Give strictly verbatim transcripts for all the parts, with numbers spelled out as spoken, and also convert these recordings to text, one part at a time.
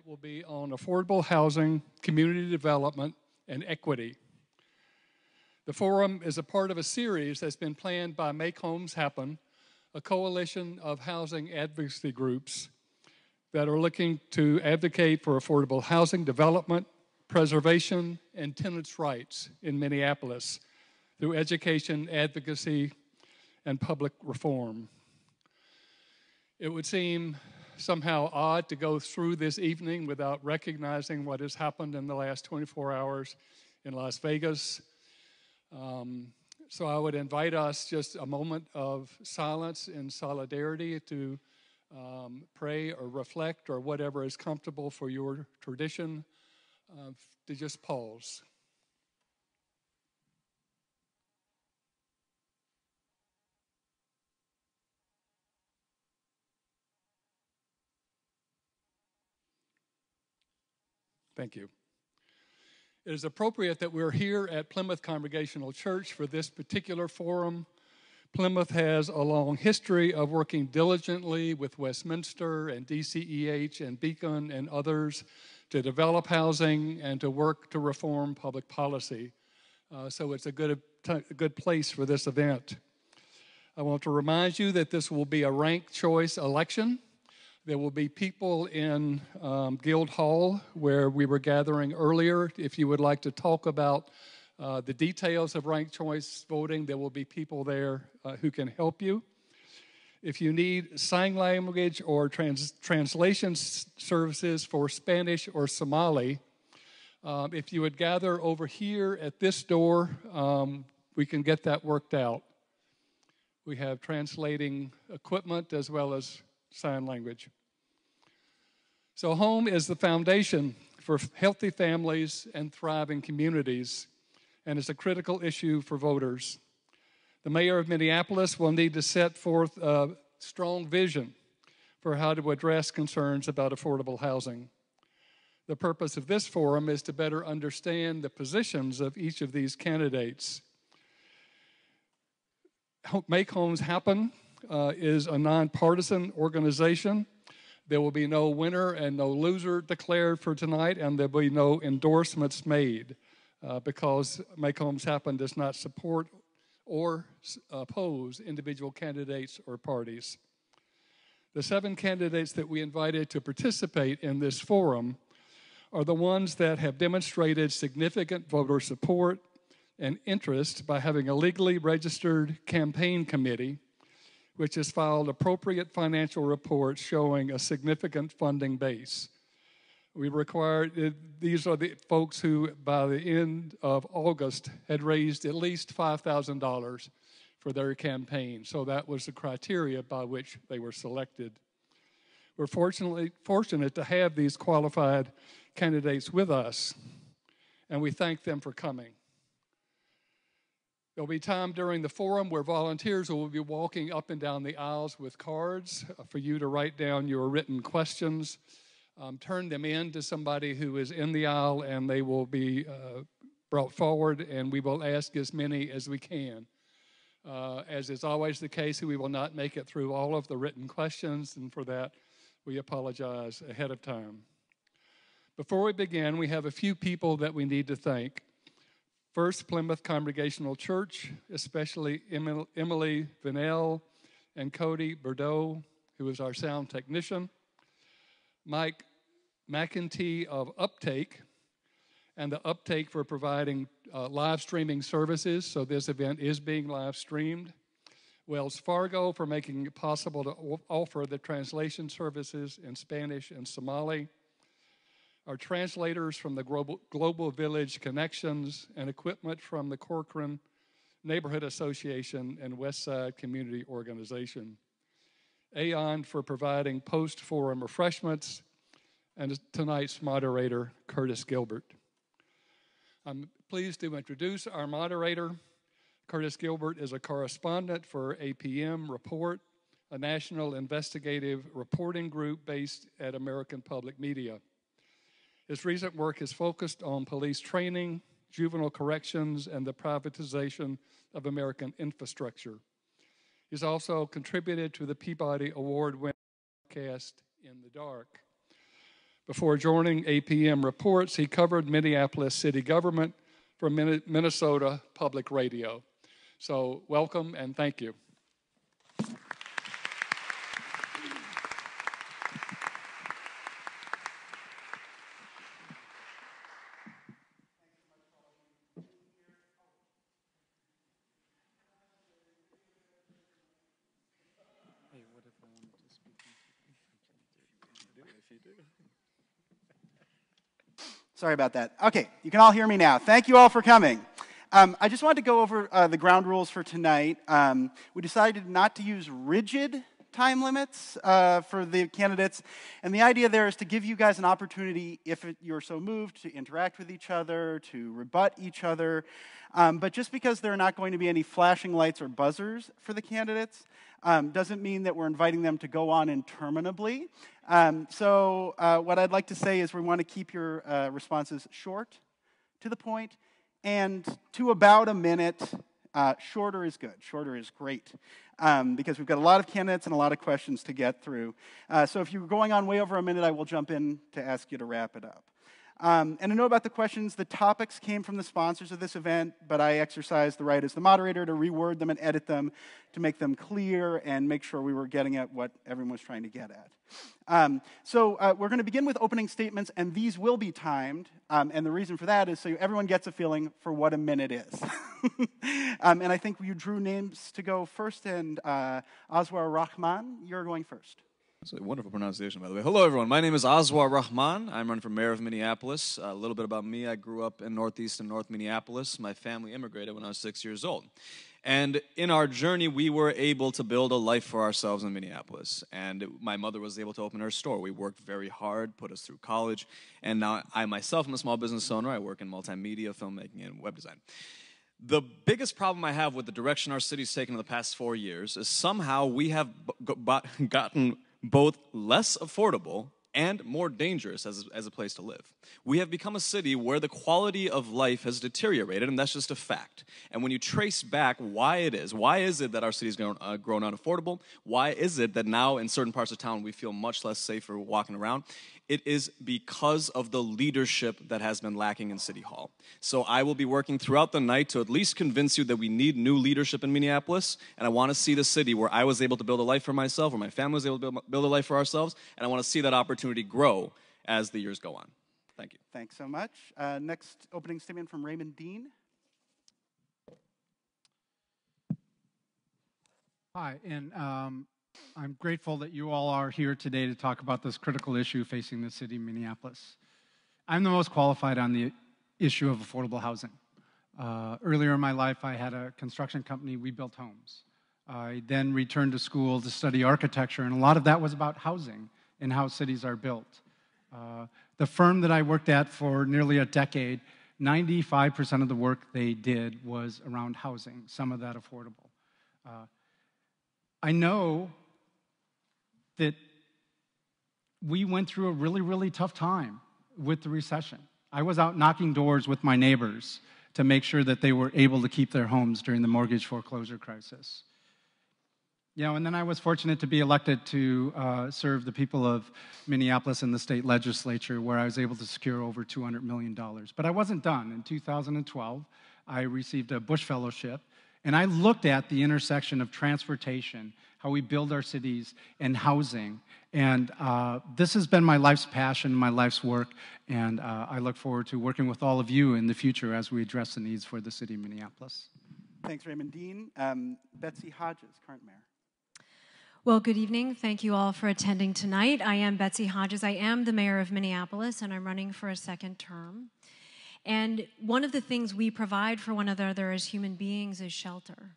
topic will be on affordable housing, community development, and equity. The forum is a part of a series that's been planned by Make Homes Happen, a coalition of housing advocacy groups that are looking to advocate for affordable housing development, preservation, and tenants' rights in Minneapolis through education, advocacy, and public reform. It would seem somehow odd to go through this evening without recognizing what has happened in the last twenty-four hours in Las Vegas. Um, so I would invite us just a moment of silence in solidarity to um, pray or reflect or whatever is comfortable for your tradition, uh, to just pause. Thank you. It is appropriate that we're here at Plymouth Congregational Church for this particular forum. Plymouth has a long history of working diligently with Westminster and D C E H and Beacon and others to develop housing and to work to reform public policy. Uh, so it's a good, a good place for this event. I want to remind you that this will be a ranked choice election. There will be people in um, Guild Hall where we were gathering earlier. If you would like to talk about uh, the details of ranked choice voting, there will be people there uh, who can help you. If you need sign language or trans translation services for Spanish or Somali, um, if you would gather over here at this door, um, we can get that worked out. We have translating equipment as well as sign language. So home is the foundation for healthy families and thriving communities, and it's a critical issue for voters. The mayor of Minneapolis will need to set forth a strong vision for how to address concerns about affordable housing. The purpose of this forum is to better understand the positions of each of these candidates. Make Homes Happen Uh, is a nonpartisan organization. There will be no winner and no loser declared for tonight, and there will be no endorsements made uh, because Make Homes Happen does not support or oppose individual candidates or parties. The seven candidates that we invited to participate in this forum are the ones that have demonstrated significant voter support and interest by having a legally registered campaign committee which has filed appropriate financial reports showing a significant funding base. We required, these are the folks who, by the end of August, had raised at least five thousand dollars for their campaign. So that was the criteria by which they were selected. We're fortunately, fortunate to have these qualified candidates with us, and we thank them for coming. There'll be time during the forum where volunteers will be walking up and down the aisles with cards for you to write down your written questions, um, turn them in to somebody who is in the aisle, and they will be uh, brought forward, and we will ask as many as we can. Uh, as is always the case, we will not make it through all of the written questions, and for that, we apologize ahead of time. Before we begin, we have a few people that we need to thank. First, Plymouth Congregational Church, especially Emily Vinell and Cody Burdeaux, who is our sound technician, Mike McIntee of Uptake, and the Uptake for providing uh, live streaming services, so this event is being live streamed, Wells Fargo for making it possible to offer the translation services in Spanish and Somali, our translators from the Global Village Connections, and equipment from the Corcoran Neighborhood Association and Westside Community Organization. Aon for providing post-forum refreshments, and tonight's moderator, Curtis Gilbert. I'm pleased to introduce our moderator. Curtis Gilbert is a correspondent for A P M Report, a national investigative reporting group based at American Public Media. His recent work is focused on police training, juvenile corrections, and the privatization of American infrastructure. He's also contributed to the Peabody Award-winning podcast, In the Dark. Before joining A P M Reports, he covered Minneapolis city government for Minnesota Public Radio. So welcome and thank you. Sorry about that. Okay, you can all hear me now. Thank you all for coming. Um, I just wanted to go over uh, the ground rules for tonight. Um, we decided not to use rigid time limits uh, for the candidates, and the idea there is to give you guys an opportunity, if you're so moved, to interact with each other, to rebut each other. Um, but just because there are not going to be any flashing lights or buzzers for the candidates um, doesn't mean that we're inviting them to go on interminably. Um, so uh, what I'd like to say is we want to keep your uh, responses short, to the point, and to about a minute. Uh, shorter is good. Shorter is great. Um, because we've got a lot of candidates and a lot of questions to get through. Uh, so if you're going on way over a minute, I will jump in to ask you to wrap it up. Um, and I know about the questions. The topics came from the sponsors of this event, but I exercised the right as the moderator to reword them and edit them to make them clear and make sure we were getting at what everyone was trying to get at. Um, so uh, we're going to begin with opening statements, and these will be timed. Um, and the reason for that is so everyone gets a feeling for what a minute is. um, and I think you drew names to go first, and uh, Aswar Rahman, you're going first. It's a wonderful pronunciation, by the way. Hello, everyone. My name is Aswar Rahman. I'm running for mayor of Minneapolis. Uh, a little bit about me. I grew up in Northeast and North Minneapolis. My family immigrated when I was six years old. And in our journey, we were able to build a life for ourselves in Minneapolis. And my mother was able to open her store. We worked very hard, put us through college. And now I myself am a small business owner. I work in multimedia, filmmaking, and web design. The biggest problem I have with the direction our city's taken in the past four years is somehow we have gotten both less affordable and more dangerous as, as a place to live. We have become a city where the quality of life has deteriorated, and that's just a fact. And when you trace back why it is, why is it that our city's grown, uh, grown unaffordable? Why is it that now in certain parts of town we feel much less safer walking around? It is because of the leadership that has been lacking in City Hall. So I will be working throughout the night to at least convince you that we need new leadership in Minneapolis, and I want to see the city where I was able to build a life for myself, where my family was able to build, build a life for ourselves, and I want to see that opportunity grow as the years go on. Thank you. Thanks so much. Uh, next opening statement from Raymond Dean. Hi, and um, I'm grateful that you all are here today to talk about this critical issue facing the city of Minneapolis. I'm the most qualified on the issue of affordable housing. Uh, earlier in my life, I had a construction company. We built homes. I then returned to school to study architecture, and a lot of that was about housing and how cities are built. Uh, the firm that I worked at for nearly a decade, ninety-five percent of the work they did was around housing, some of that affordable. Uh, I know that we went through a really, really tough time with the recession. I was out knocking doors with my neighbors to make sure that they were able to keep their homes during the mortgage foreclosure crisis. You know, and then I was fortunate to be elected to uh, serve the people of Minneapolis in the state legislature, where I was able to secure over two hundred million dollars. But I wasn't done. In two thousand twelve, I received a Bush Fellowship, and I looked at the intersection of transportation, how we build our cities, and housing. And uh, this has been my life's passion, my life's work, and uh, I look forward to working with all of you in the future as we address the needs for the city of Minneapolis. Thanks, Raymond Dean. Um, Betsy Hodges, current mayor. Well, good evening. Thank you all for attending tonight. I am Betsy Hodges. I am the mayor of Minneapolis, and I'm running for a second term. And one of the things we provide for one another as human beings is shelter.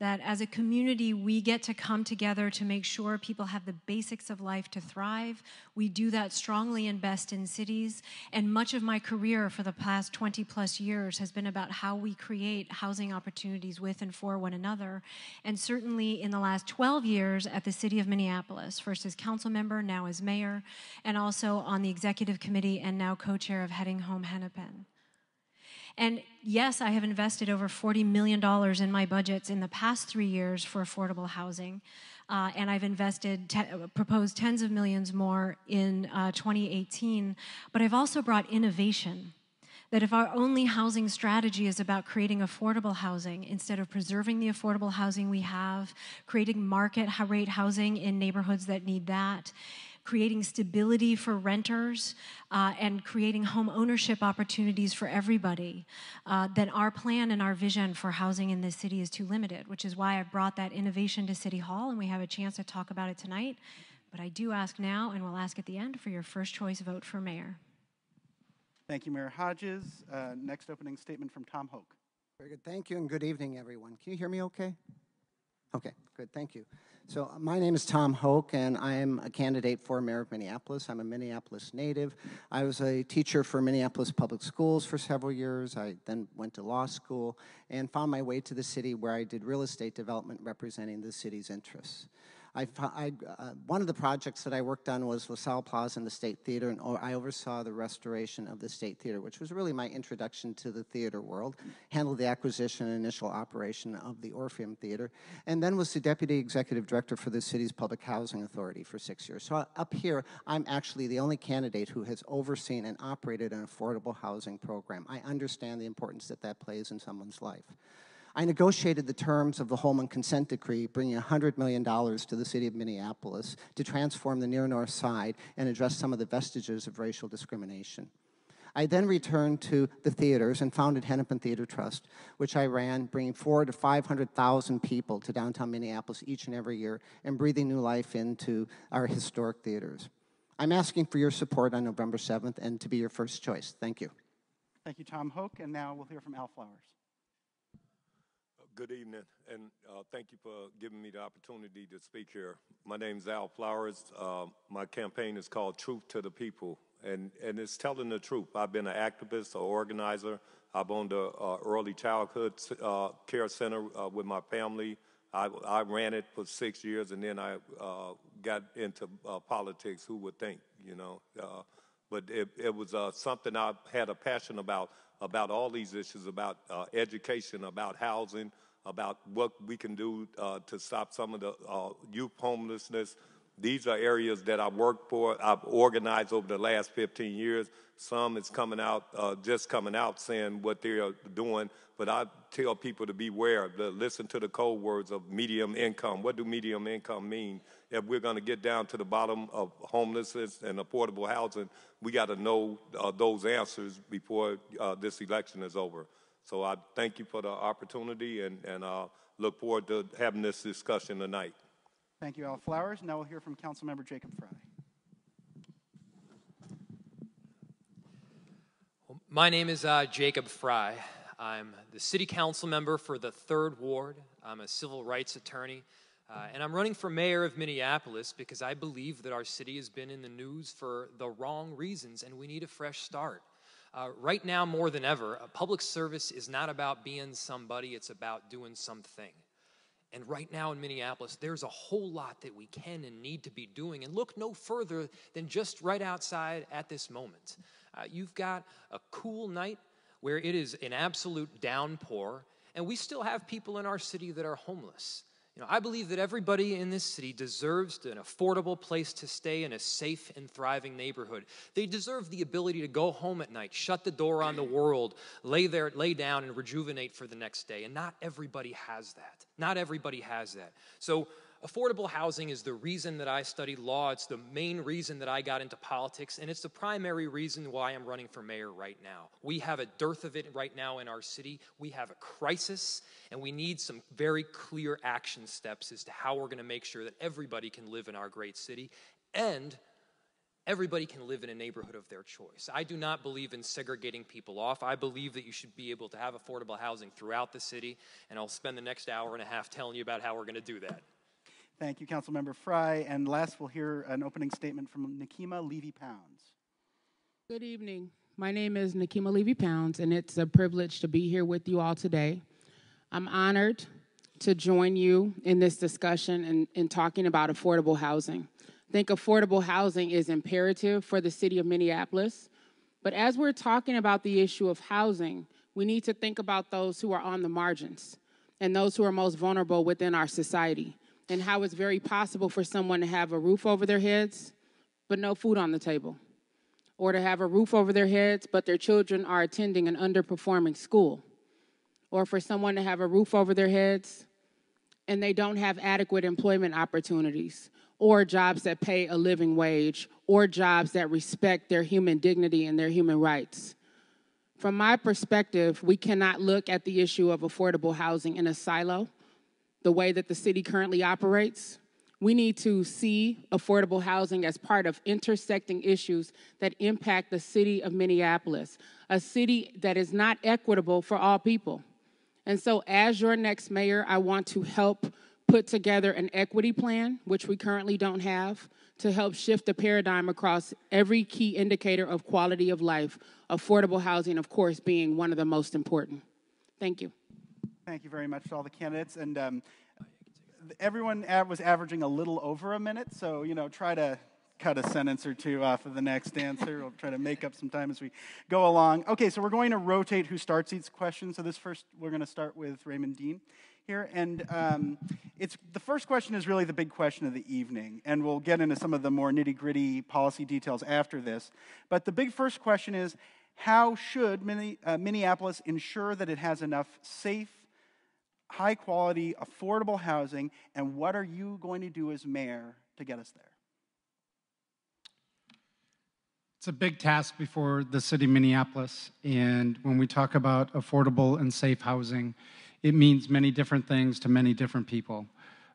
That as a community, we get to come together to make sure people have the basics of life to thrive. We do that strongly and best in cities. And much of my career for the past twenty plus years has been about how we create housing opportunities with and for one another. And certainly in the last twelve years at the city of Minneapolis, first as council member, now as mayor, and also on the executive committee and now co-chair of Heading Home Hennepin. And yes, I have invested over forty million dollars in my budgets in the past three years for affordable housing. uh, and I've invested, te proposed tens of millions more in uh, twenty eighteen, but I've also brought innovation. That if our only housing strategy is about creating affordable housing, instead of preserving the affordable housing we have, creating market rate housing in neighborhoods that need that, creating stability for renters, uh, and creating home ownership opportunities for everybody, uh, then our plan and our vision for housing in this city is too limited, which is why I've brought that innovation to City Hall, and we have a chance to talk about it tonight. But I do ask now, and we'll ask at the end, for your first choice vote for mayor. Thank you, Mayor Hodges. Uh, next opening statement from Tom Hoch. Very good. Thank you, and good evening, everyone. Can you hear me okay? Okay, good. Thank you. So my name is Tom Hoch, and I am a candidate for mayor of Minneapolis. I'm a Minneapolis native. I was a teacher for Minneapolis Public Schools for several years. I then went to law school and found my way to the city, where I did real estate development representing the city's interests. I, I, uh, one of the projects that I worked on was LaSalle Plaza and the State Theater, and I oversaw the restoration of the State Theater, which was really my introduction to the theater world, handled the acquisition and initial operation of the Orpheum Theater, and then was the Deputy Executive Director for the city's Public Housing Authority for six years. So up here, I'm actually the only candidate who has overseen and operated an affordable housing program. I understand the importance that that plays in someone's life. I negotiated the terms of the Holman Consent Decree, bringing one hundred million dollars to the city of Minneapolis to transform the Near North Side and address some of the vestiges of racial discrimination. I then returned to the theaters and founded Hennepin Theater Trust, which I ran, bringing four hundred to five hundred thousand people to downtown Minneapolis each and every year and breathing new life into our historic theaters. I'm asking for your support on November seventh and to be your first choice. Thank you. Thank you, Tom Hoch. And now we'll hear from Al Flowers. Good evening, and uh, thank you for giving me the opportunity to speak here. My name is Al Flowers. Uh, my campaign is called Truth to the People, and, and it's telling the truth. I've been an activist, an organizer. I've owned an uh, early childhood uh, care center uh, with my family. I, I ran it for six years, and then I uh, got into uh, politics. Who would think, you know? Uh, but it, it was uh, something I had a passion about, about all these issues, about uh, education, about housing, about what we can do uh, to stop some of the uh, youth homelessness. These are areas that I've worked for, I've organized over the last fifteen years. Some is coming out, uh, just coming out saying what they are doing, but I tell people to beware, to listen to the code words of medium income. What do medium income mean? If we're gonna get down to the bottom of homelessness and affordable housing, we gotta know uh, those answers before uh, this election is over. So I thank you for the opportunity, and, and uh, look forward to having this discussion tonight. Thank you, Al Flowers. Now we'll hear from Councilmember Jacob Frey. Well, my name is uh, Jacob Frey. I'm the city council member for the third ward. I'm a civil rights attorney, uh, and I'm running for mayor of Minneapolis because I believe that our city has been in the news for the wrong reasons, and we need a fresh start. Uh, right now, more than ever, a public service is not about being somebody, it's about doing something. And right now in Minneapolis, there's a whole lot that we can and need to be doing, and look no further than just right outside at this moment. Uh, you've got a cool night where it is an absolute downpour, and we still have people in our city that are homeless. You know, I believe that everybody in this city deserves an affordable place to stay in a safe and thriving neighborhood. They deserve the ability to go home at night, shut the door on the world, lay there, lay down and rejuvenate for the next day. And not everybody has that. Not everybody has that. So affordable housing is the reason that I studied law. It's the main reason that I got into politics, and it's the primary reason why I'm running for mayor right now. We have a dearth of it right now in our city. We have a crisis, and we need some very clear action steps as to how we're going to make sure that everybody can live in our great city, and everybody can live in a neighborhood of their choice. I do not believe in segregating people off. I believe that you should be able to have affordable housing throughout the city, and I'll spend the next hour and a half telling you about how we're going to do that. Thank you, Councilmember Frey. And last, we'll hear an opening statement from Nekima Levy-Pounds. Good evening. My name is Nekima Levy-Pounds, and it's a privilege to be here with you all today. I'm honored to join you in this discussion and in talking about affordable housing. I think affordable housing is imperative for the city of Minneapolis. But as we're talking about the issue of housing, we need to think about those who are on the margins and those who are most vulnerable within our society. and how it's very possible for someone to have a roof over their heads, but no food on the table, or to have a roof over their heads, but their children are attending an underperforming school, or for someone to have a roof over their heads and they don't have adequate employment opportunities, or jobs that pay a living wage, or jobs that respect their human dignity and their human rights. From my perspective, we cannot look at the issue of affordable housing in a silo, the way that the city currently operates. We need to see affordable housing as part of intersecting issues that impact the city of Minneapolis, a city that is not equitable for all people. And so as your next mayor, I want to help put together an equity plan, which we currently don't have, to help shift the paradigm across every key indicator of quality of life, affordable housing, of course, being one of the most important. Thank you. Thank you very much to all the candidates. And um, everyone was averaging a little over a minute, so, you know, try to cut a sentence or two off of the next answer. We'll try to make up some time as we go along. Okay, so we're going to rotate who starts each question. So this first, we're going to start with Raymond Dean here. And um, it's, the first question is really the big question of the evening, and we'll get into some of the more nitty-gritty policy details after this. But the big first question is, how should Minne- uh, Minneapolis ensure that it has enough safe, high-quality, affordable housing, and what are you going to do as mayor to get us there? It's a big task before the city of Minneapolis, and when we talk about affordable and safe housing, it means many different things to many different people.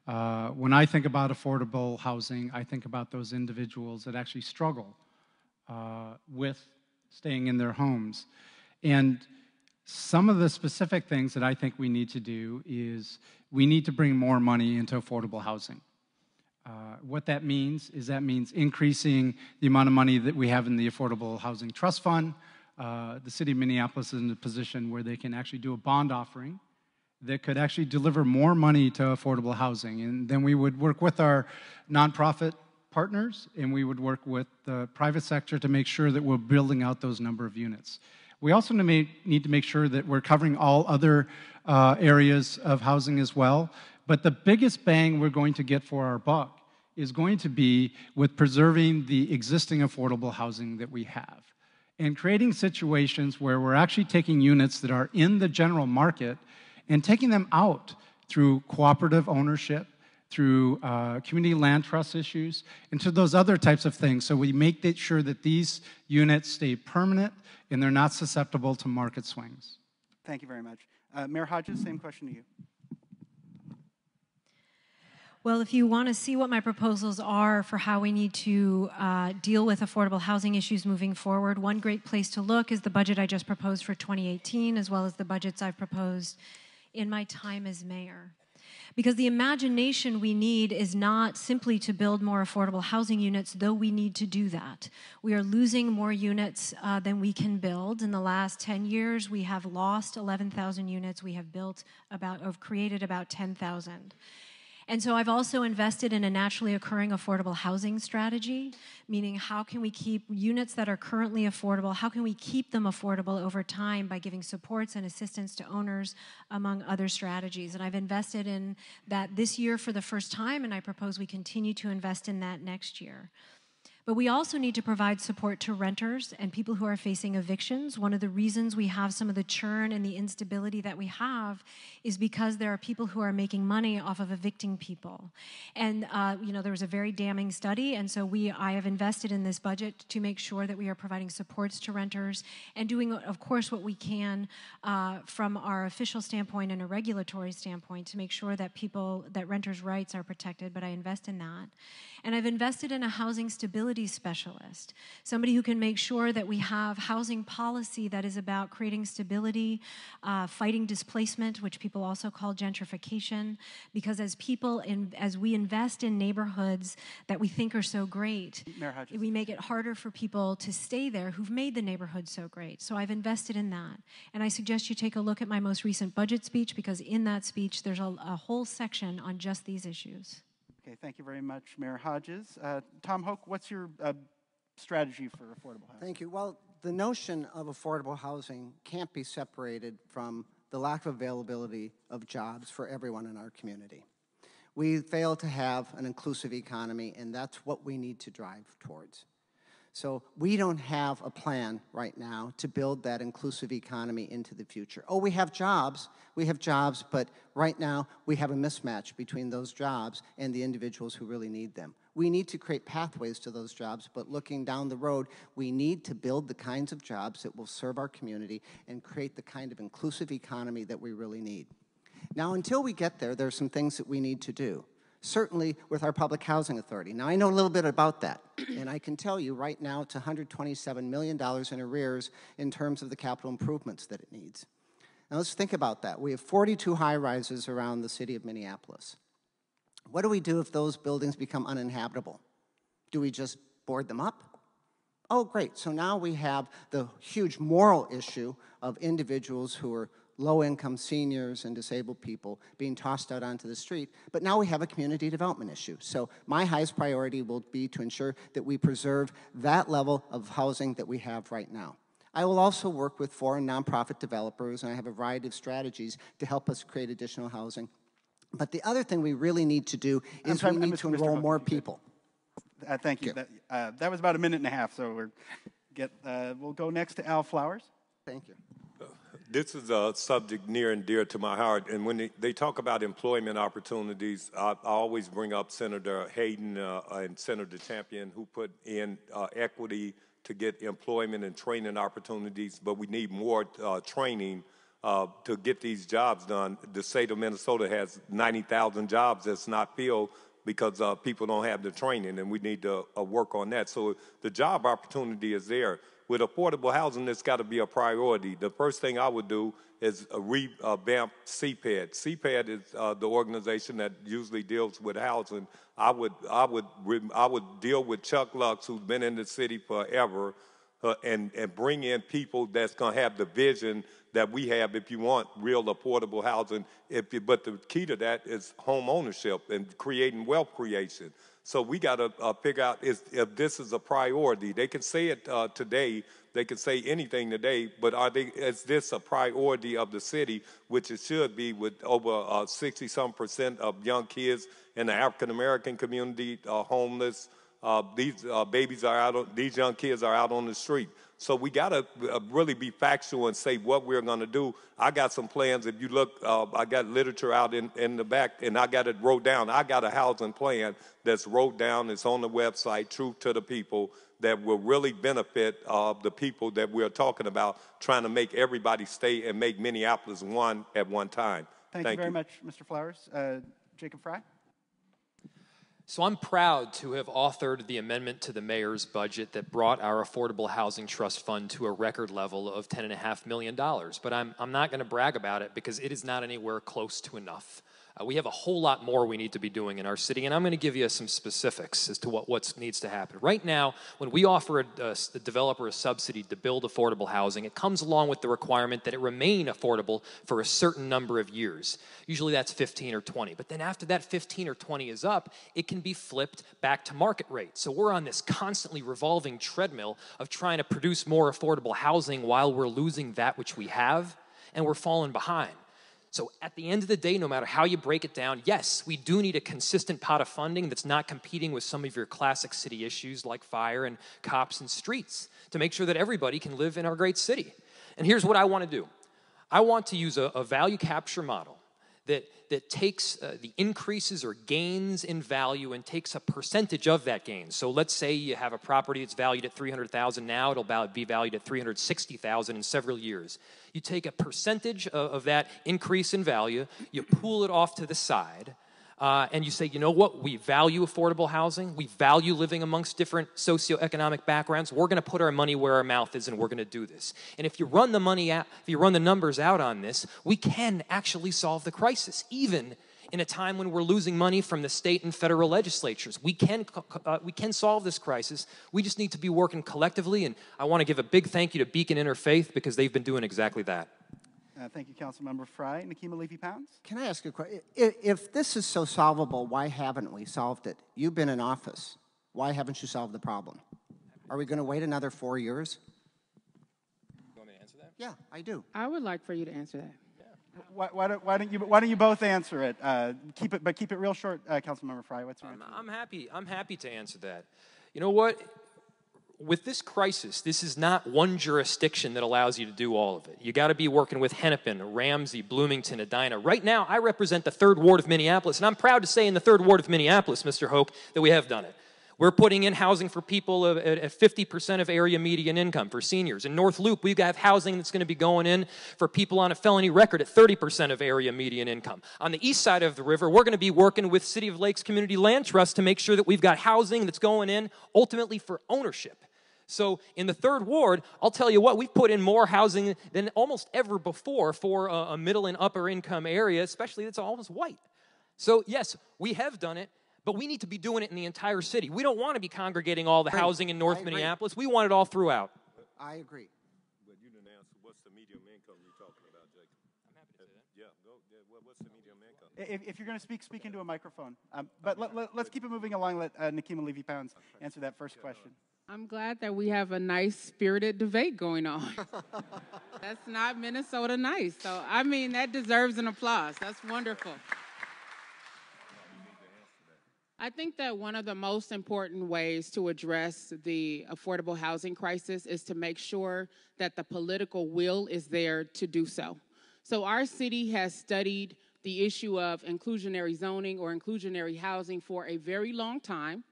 Uh, when I think about affordable housing, I think about those individuals that actually struggle uh, with staying in their homes. And some of the specific things that I think we need to do is we need to bring more money into affordable housing. Uh, what that means is that means increasing the amount of money that we have in the Affordable Housing Trust Fund. Uh, the city of Minneapolis is in a position where they can actually do a bond offering that could actually deliver more money to affordable housing. And then we would work with our nonprofit partners, and we would work with the private sector to make sure that we're building out those number of units. We also need to make sure that we're covering all other uh, areas of housing as well. But the biggest bang we're going to get for our buck is going to be with preserving the existing affordable housing that we have and creating situations where we're actually taking units that are in the general market and taking them out through cooperative ownership, through uh, community land trust issues, and to those other types of things. So we make it sure that these units stay permanent and they're not susceptible to market swings. Thank you very much. Uh, Mayor Hodges, same question to you. Well, if you want to see what my proposals are for how we need to uh, deal with affordable housing issues moving forward, one great place to look is the budget I just proposed for twenty eighteen, as well as the budgets I've proposed in my time as mayor. Because the imagination we need is not simply to build more affordable housing units, though we need to do that. We are losing more units uh, than we can build. In the last ten years, we have lost eleven thousand units. We have built about, or created about ten thousand. And so I've also invested in a naturally occurring affordable housing strategy, meaning how can we keep units that are currently affordable, how can we keep them affordable over time by giving supports and assistance to owners, among other strategies. And I've invested in that this year for the first time, and I propose we continue to invest in that next year. But we also need to provide support to renters and people who are facing evictions. One of the reasons we have some of the churn and the instability that we have is because there are people who are making money off of evicting people. And, uh, you know, there was a very damning study, and so we, I have invested in this budget to make sure that we are providing supports to renters and doing, of course, what we can uh, from our official standpoint and a regulatory standpoint to make sure that people, that renters' rights are protected, but I invest in that. And I've invested in a housing stability specialist, somebody who can make sure that we have housing policy that is about creating stability, uh, fighting displacement, which people also call gentrification, because as people, in, as we invest in neighborhoods that we think are so great, we make it harder for people to stay there who've made the neighborhood so great. So I've invested in that. And I suggest you take a look at my most recent budget speech, because in that speech, there's a, a whole section on just these issues. Okay, thank you very much, Mayor Hodges. Uh, Tom Hoch, what's your uh, strategy for affordable housing? Thank you. Well, the notion of affordable housing can't be separated from the lack of availability of jobs for everyone in our community. we fail to have an inclusive economy, and that's what we need to drive towards. So we don't have a plan right now to build that inclusive economy into the future. Oh, we have jobs, we have jobs, but right now we have a mismatch between those jobs and the individuals who really need them. We need to create pathways to those jobs, but looking down the road, we need to build the kinds of jobs that will serve our community and create the kind of inclusive economy that we really need. Now, until we get there, there are some things that we need to do. Certainly with our public housing authority. Now, I know a little bit about that, and I can tell you right now it's one hundred twenty-seven million dollars in arrears in terms of the capital improvements that it needs. Now, let's think about that. We have forty-two high-rises around the city of Minneapolis. What do we do if those buildings become uninhabitable? Do we just board them up? Oh, great. So now we have the huge moral issue of individuals who are low-income seniors and disabled people being tossed out onto the street, but now we have a community development issue. So my highest priority will be to ensure that we preserve that level of housing that we have right now. I will also work with foreign nonprofit developers, and I have a variety of strategies to help us create additional housing. But the other thing we really need to do is sorry, we need Mister to enroll Mister more people. Uh, thank you. Thank you. That, uh, that was about a minute and a half, so we're get, uh, we'll go next to Al Flowers. Thank you. This is a subject near and dear to my heart, and when they, they talk about employment opportunities, I, I always bring up Senator Hayden uh, and Senator Champion, who put in uh, equity to get employment and training opportunities, but we need more uh, training uh, to get these jobs done. The state of Minnesota has ninety thousand jobs that's not filled because uh, people don't have the training, and we need to uh, work on that. So the job opportunity is there. With affordable housing, it's got to be a priority. The first thing I would do is revamp C PED. C PED is uh, the organization that usually deals with housing. I would, I would, I would deal with Chuck Lux, who's been in the city forever, uh, and and bring in people that's going to have the vision that we have. If you want real affordable housing, if you, but the key to that is home ownership and creating wealth creation. So we got to uh, figure out if, if this is a priority. They can say it uh, today. They can say anything today, but are they? Is this a priority of the city, which it should be, with over uh, sixty-some percent of young kids in the African-American community uh, homeless? Uh, these uh, babies are out. On, these young kids are out on the street. So we got to really be factual and say what we're going to do. I got some plans. If you look, uh, I got literature out in, in the back, and I got it wrote down. I got a housing plan that's wrote down. It's on the website, Truth to the People, that will really benefit uh, the people that we're talking about, trying to make everybody stay and make Minneapolis one at one time. Thank, Thank you very you. much, Mister Flowers. Uh, Jacob Frey? So I'm proud to have authored the amendment to the mayor's budget that brought our Affordable Housing Trust Fund to a record level of ten point five million dollars. But I'm, I'm not going to brag about it because it is not anywhere close to enough. Uh, we have a whole lot more we need to be doing in our city, and I'm going to give you some specifics as to what what's needs to happen. Right now, when we offer a, a, a developer a subsidy to build affordable housing, it comes along with the requirement that it remain affordable for a certain number of years. Usually that's fifteen or twenty. But then after that fifteen or twenty is up, it can be flipped back to market rate. So we're on this constantly revolving treadmill of trying to produce more affordable housing while we're losing that which we have, and we're falling behind. So at the end of the day, no matter how you break it down, yes, we do need a consistent pot of funding that's not competing with some of your classic city issues like fire and cops and streets to make sure that everybody can live in our great city. And here's what I want to do. I want to use a, a value capture model that that takes uh, the increases or gains in value and takes a percentage of that gain. So let's say you have a property that's valued at three hundred thousand dollars now, it'll be valued at three hundred sixty thousand dollars in several years. You take a percentage of, of that increase in value, you pool it off to the side, uh, and you say, you know what, we value affordable housing, we value living amongst different socioeconomic backgrounds, we're gonna put our money where our mouth is and we're gonna do this. And if you run the money out, if you run the numbers out on this, we can actually solve the crisis, even in a time when we're losing money from the state and federal legislatures. We can, uh, we can solve this crisis, we just need to be working collectively, and I wanna give a big thank you to Beacon Interfaith because they've been doing exactly that. Uh, thank you, Councilmember Frey. Nekima Levy-Pounds? Can I ask you a question? If, if this is so solvable, why haven't we solved it? You've been in office. Why haven't you solved the problem? Are we going to wait another four years? You want me to answer that? Yeah, I do. I would like for you to answer that. Yeah. Why, why, don't, why, don't you, why don't you both answer it? Uh, keep it, but keep it real short, uh, Councilmember Frey. What's your I'm, answer? I'm happy. I'm happy to answer that. You know what? With this crisis, this is not one jurisdiction that allows you to do all of it. You got to be working with Hennepin, Ramsey, Bloomington, Edina. Right now, I represent the third ward of Minneapolis, and I'm proud to say in the third ward of Minneapolis, Mister Hoch, that we have done it. We're putting in housing for people at fifty percent of area median income for seniors. In North Loop, we've got housing that's going to be going in for people on a felony record at thirty percent of area median income. On the east side of the river, we're going to be working with City of Lakes Community Land Trust to make sure that we've got housing that's going in ultimately for ownership. So in the third ward, I'll tell you what, we've put in more housing than almost ever before for a middle and upper income area, especially that's almost white. So yes, we have done it. But we need to be doing it in the entire city. We don't want to be congregating all the Great. housing in North Minneapolis. We want it all throughout. I agree. But you didn't answer what's the medium income you're talking about, Jacob. I'm happy to do that. Yeah, go. Yeah, what's the medium income? If, if you're going to speak, speak into a microphone. Um, but let, let, let's keep it moving along. Let uh, Nekima Levy-Pounds answer that first question. I'm glad that we have a nice spirited debate going on. That's not Minnesota nice. So, I mean, that deserves an applause. That's wonderful. I think that one of the most important ways to address the affordable housing crisis is to make sure that the political will is there to do so. So our city has studied the issue of inclusionary zoning or inclusionary housing for a very long time,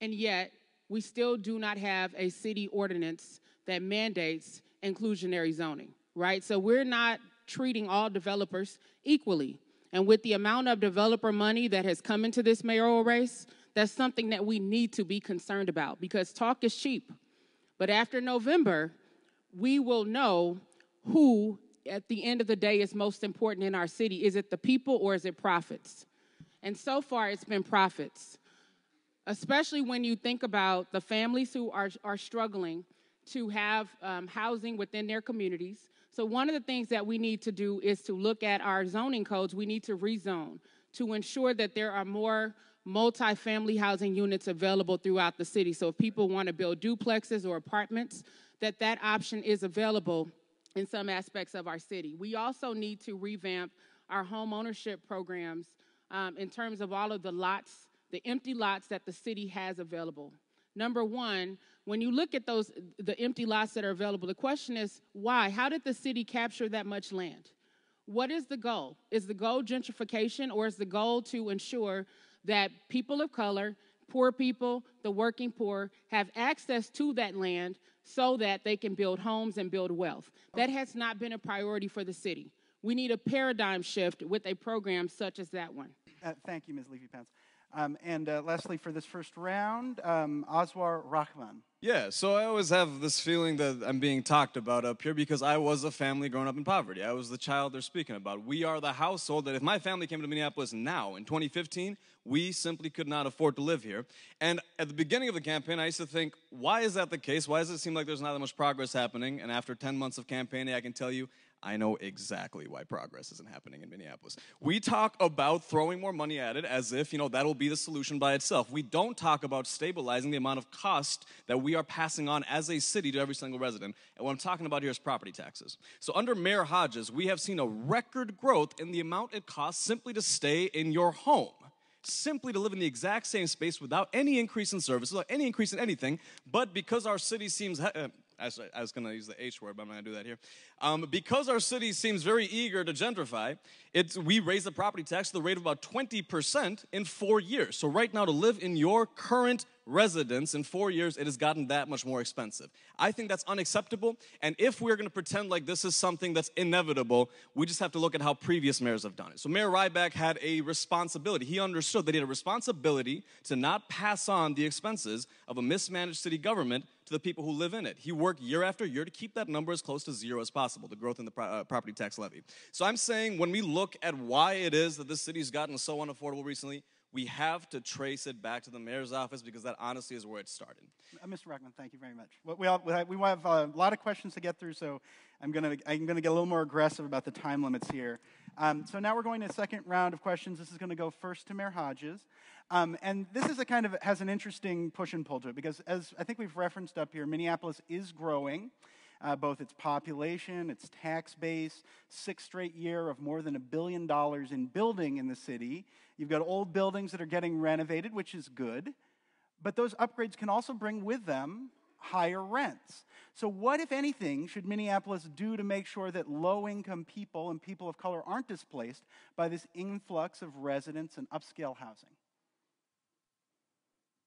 and yet we still do not have a city ordinance that mandates inclusionary zoning, right? So we're not treating all developers equally. And with the amount of developer money that has come into this mayoral race, that's something that we need to be concerned about because talk is cheap. But after November, we will know who, at the end of the day, is most important in our city. Is it the people or is it profits? And so far, it's been profits, especially when you think about the families who are, are struggling to have um, housing within their communities. So one of the things that we need to do is to look at our zoning codes. We need to rezone to ensure that there are more multifamily housing units available throughout the city. So if people want to build duplexes or apartments, that that option is available in some aspects of our city. We also need to revamp our home ownership programs um, in terms of all of the lots, the empty lots that the city has available. Number one, when you look at those, the empty lots that are available, the question is why? How did the city capture that much land? What is the goal? Is the goal gentrification or is the goal to ensure that people of color, poor people, the working poor have access to that land so that they can build homes and build wealth? That has not been a priority for the city. We need a paradigm shift with a program such as that one. Uh, thank you, Miz Levy-Pounds. Um, and uh, lastly, for this first round, um, Aswar Rahman. Yeah, so I always have this feeling that I'm being talked about up here because I was a family growing up in poverty. I was the child they're speaking about. We are the household that if my family came to Minneapolis now in twenty fifteen, we simply could not afford to live here. And at the beginning of the campaign, I used to think, why is that the case? Why does it seem like there's not that much progress happening? And after ten months of campaigning, I can tell you, I know exactly why progress isn't happening in Minneapolis. We talk about throwing more money at it as if, you know, that'll be the solution by itself. We don't talk about stabilizing the amount of cost that we are passing on as a city to every single resident. And what I'm talking about here is property taxes. So under Mayor Hodges, we have seen a record growth in the amount it costs simply to stay in your home. Simply to live in the exact same space without any increase in services, without any increase in anything, but because our city seems... I was going to use the H word, but I'm not going to do that here. Um, because our city seems very eager to gentrify, it's, we raise the property tax to the rate of about twenty percent in four years. So right now, to live in your current residence in four years, it has gotten that much more expensive. I think that's unacceptable. And if we're going to pretend like this is something that's inevitable, we just have to look at how previous mayors have done it. So Mayor Rybak had a responsibility. He understood that he had a responsibility to not pass on the expenses of a mismanaged city government to the people who live in it. He worked year after year to keep that number as close to zero as possible, the growth in the pro uh, property tax levy. So I'm saying when we look at why it is that this city's gotten so unaffordable recently, we have to trace it back to the mayor's office because that honestly is where it started. Uh, Mister Rockman, thank you very much. Well, we, all, we have a lot of questions to get through, so I'm going to I'm going to get a little more aggressive about the time limits here. Um, so now we're going to a second round of questions. This is going to go first to Mayor Hodges. Um, and this is a kind of has an interesting push and pull to it because as I think we've referenced up here, Minneapolis is growing. uh, both its population, its tax base, sixth straight year of more than a billion dollars in building in the city. You've got old buildings that are getting renovated, which is good, but those upgrades can also bring with them higher rents. So what, if anything, should Minneapolis do to make sure that low-income people and people of color aren't displaced by this influx of residents and upscale housing?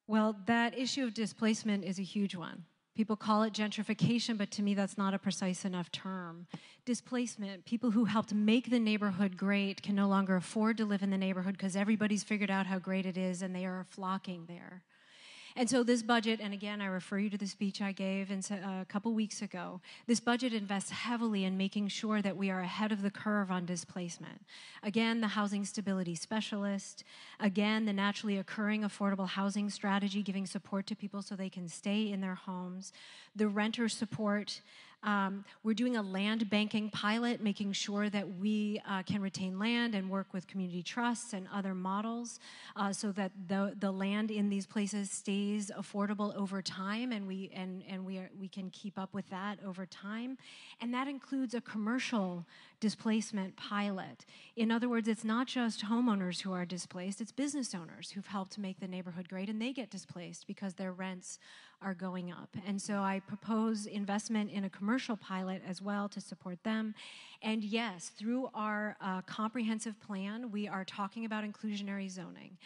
Well, that issue of displacement is a huge one. People call it gentrification, but to me that's not a precise enough term. Displacement, people who helped make the neighborhood great can no longer afford to live in the neighborhood because everybody's figured out how great it is and they are flocking there. And so this budget, and again, I refer you to the speech I gave a couple weeks ago, this budget invests heavily in making sure that we are ahead of the curve on displacement. Again, the housing stability specialist, again, the naturally occurring affordable housing strategy, giving support to people so they can stay in their homes, the renter support. Um, we're doing a land banking pilot, making sure that we uh, can retain land and work with community trusts and other models uh, so that the, the land in these places stays affordable over time, and we, and, and we, are, we can keep up with that over time. And that includes a commercial displacement pilot. In other words, it's not just homeowners who are displaced, it's business owners who've helped make the neighborhood great, and they get displaced because their rents are going up. And so I propose investment in a commercial pilot as well to support them. And yes, through our uh, comprehensive plan, we are talking about inclusionary zoning.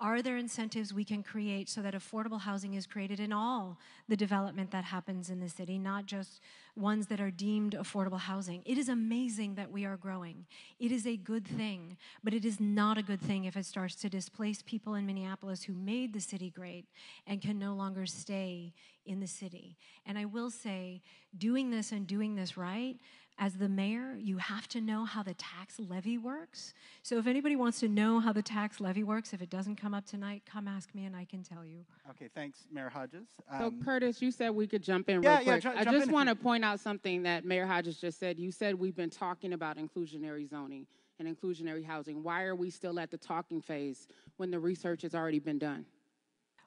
Are there incentives we can create so that affordable housing is created in all the development that happens in the city, not just ones that are deemed affordable housing? It is amazing that we are growing. It is a good thing, but it is not a good thing if it starts to displace people in Minneapolis who made the city great and can no longer stay in the city. And I will say, doing this and doing this right, as the mayor, you have to know how the tax levy works. So if anybody wants to know how the tax levy works, if it doesn't come up tonight, come ask me and I can tell you. Okay, thanks, Mayor Hodges. Um, so Curtis, you said we could jump in yeah, real quick. Yeah, ju I just want to point out something that Mayor Hodges just said. You said we've been talking about inclusionary zoning and inclusionary housing. Why are we still at the talking phase when the research has already been done?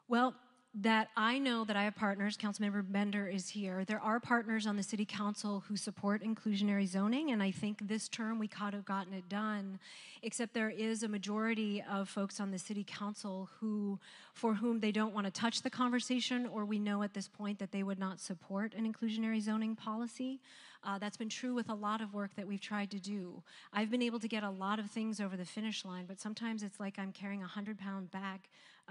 Well, that I know that I have partners, Councilmember Bender is here, there are partners on the City Council who support inclusionary zoning, and I think this term we could have gotten it done, except there is a majority of folks on the City Council who, for whom they don't want to touch the conversation, or we know at this point that they would not support an inclusionary zoning policy. Uh, that's been true with a lot of work that we've tried to do. I've been able to get a lot of things over the finish line, but sometimes it's like I'm carrying a hundred pound bag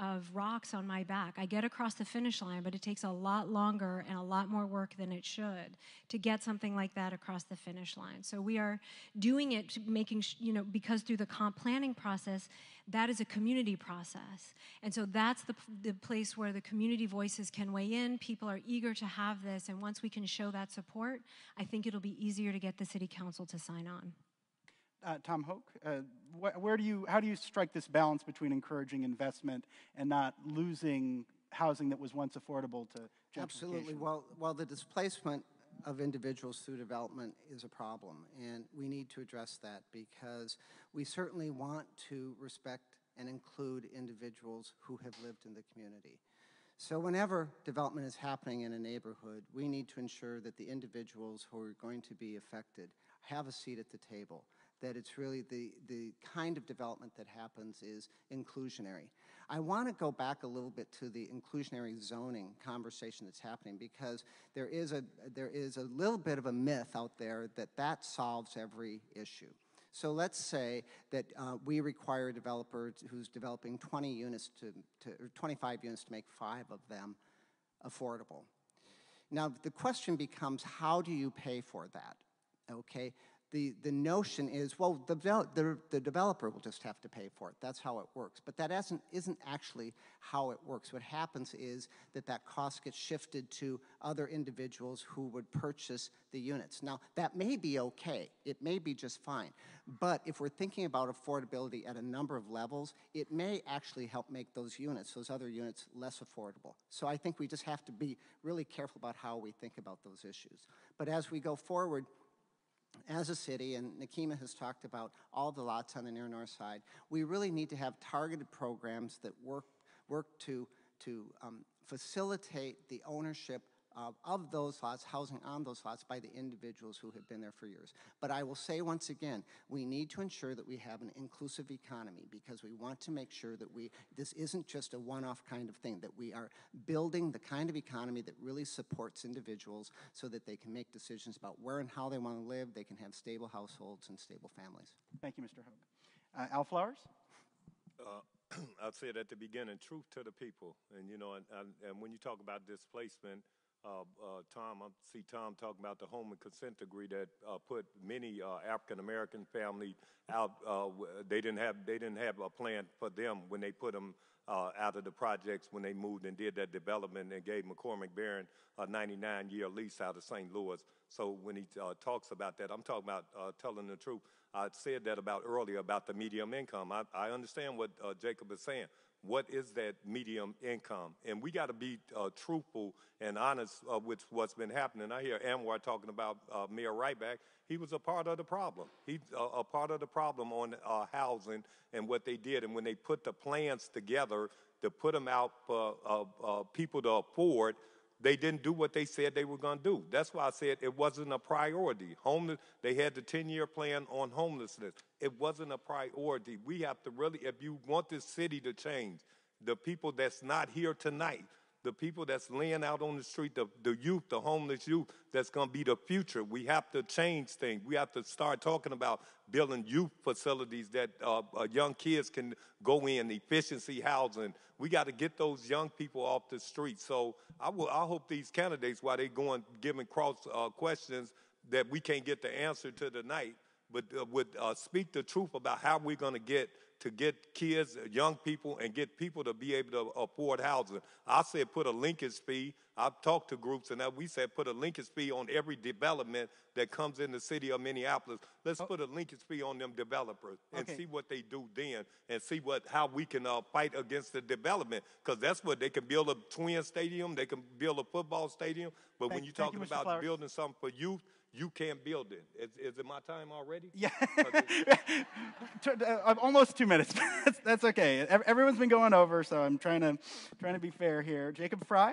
of rocks on my back. I get across the finish line, but it takes a lot longer and a lot more work than it should to get something like that across the finish line. So we are doing it, making sh you know, because through the comp planning process, that is a community process. And so that's the, the place where the community voices can weigh in. People are eager to have this, and once we can show that support, I think it'll be easier to get the City Council to sign on. Uh, Tom Hoch, uh, wh where do you, how do you strike this balance between encouraging investment and not losing housing that was once affordable to gentrification? Absolutely. Well, well, the displacement of individuals through development is a problem, and we need to address that because we certainly want to respect and include individuals who have lived in the community. So whenever development is happening in a neighborhood, we need to ensure that the individuals who are going to be affected have a seat at the table, that it's really the, the kind of development that happens is inclusionary. I want to go back a little bit to the inclusionary zoning conversation that's happening, because there is a, there is a little bit of a myth out there that that solves every issue. So let's say that uh, we require a developer who's developing twenty units to, to, or twenty-five units to make five of them affordable. Now the question becomes, how do you pay for that, okay? The, the notion is, well, the, the, the developer will just have to pay for it. That's how it works. But that isn't, isn't actually how it works. What happens is that that cost gets shifted to other individuals who would purchase the units. Now, that may be okay. It may be just fine. But if we're thinking about affordability at a number of levels, it may actually help make those units, those other units, less affordable. So I think we just have to be really careful about how we think about those issues. But as we go forward, as a city, and Nekima has talked about all the lots on the near north side, we really need to have targeted programs that work, work to, to um, facilitate the ownership uh, of those lots, housing on those lots, by the individuals who have been there for years. But I will say once again, we need to ensure that we have an inclusive economy, because we want to make sure that we, this isn't just a one-off kind of thing, that we are building the kind of economy that really supports individuals so that they can make decisions about where and how they want to live, they can have stable households and stable families. Thank you, Mister Hoch. Uh, Al Flowers? Uh, I've said at the beginning, truth to the people. And, you know, and, and, and when you talk about displacement, uh, uh, Tom, I see Tom talking about the Home and Consent Decree that uh, put many uh, African-American families out. Uh, they didn't have they didn't have a plan for them when they put them uh, out of the projects when they moved and did that development and gave McCormick Barron a ninety-nine year lease out of Saint Louis. So when he uh, talks about that, I'm talking about uh, telling the truth. I said that about earlier about the medium income. I, I understand what uh, Jacob is saying. What is that medium income? And we got to be uh, truthful and honest uh, with what's been happening. I hear Anwar talking about uh, Mayor Rybak. He was a part of the problem. He's uh, a part of the problem on uh, housing and what they did. And when they put the plans together to put them out for uh, uh, uh, people to afford, they didn't do what they said they were going to do. That's why I said it wasn't a priority. Homeless, they had the ten year plan on homelessness. It wasn't a priority. We have to really, if you want this city to change, the people that's not here tonight, the people that's laying out on the street, the, the youth, the homeless youth, that's going to be the future. We have to change things. We have to start talking about building youth facilities that uh, uh, young kids can go in, efficiency housing. We got to get those young people off the street. So I, will, I hope these candidates, while they're going, giving cross uh, questions that we can't get the answer to tonight, but uh, would uh, speak the truth about how we're going to get to get kids, young people, and get people to be able to afford housing. I said put a linkage fee. I've talked to groups, and we said put a linkage fee on every development that comes in the city of Minneapolis. Let's oh. put a linkage fee on them developers and okay. see what they do then and see what how we can uh, fight against the development, because that's what they can build a twin stadium, they can build a football stadium, but thank, when you're talking you, about Flowers. building something for youth, you can't build it. Is, is it my time already? Yeah. I'm almost two minutes. that's, that's okay. Everyone's been going over, so I'm trying to trying to be fair here. Jacob Frey?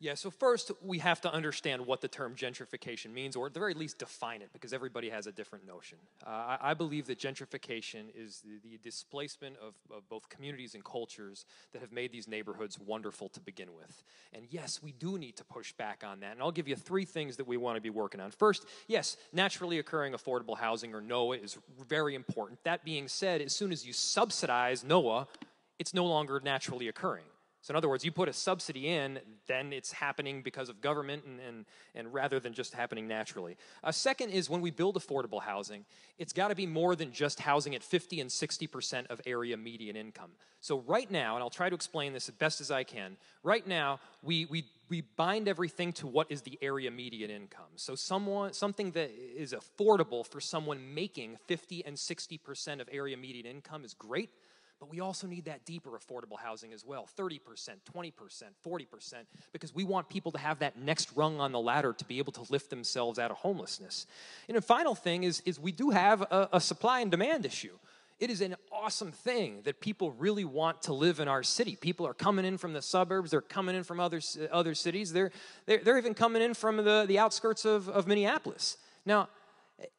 Yeah, so first, we have to understand what the term gentrification means, or at the very least define it, because everybody has a different notion. Uh, I, I believe that gentrification is the, the displacement of, of both communities and cultures that have made these neighborhoods wonderful to begin with. And yes, we do need to push back on that. And I'll give you three things that we want to be working on. First, yes, naturally occurring affordable housing, or NOAH, is very important. That being said, as soon as you subsidize NOAH, it's no longer naturally occurring. So in other words, you put a subsidy in, then it's happening because of government and, and, and rather than just happening naturally. A second is when we build affordable housing, it's got to be more than just housing at fifty and sixty percent of area median income. So right now, and I'll try to explain this as best as I can, right now we, we We bind everything to what is the area median income. So someone, something that is affordable for someone making fifty and sixty percent of area median income is great, but we also need that deeper affordable housing as well, thirty percent, twenty percent, forty percent, because we want people to have that next rung on the ladder to be able to lift themselves out of homelessness. And the final thing is, is we do have a, a supply and demand issue. It is an awesome thing that people really want to live in our city. People are coming in from the suburbs. They're coming in from other, other cities. They're, they're, they're even coming in from the, the outskirts of, of Minneapolis. Now,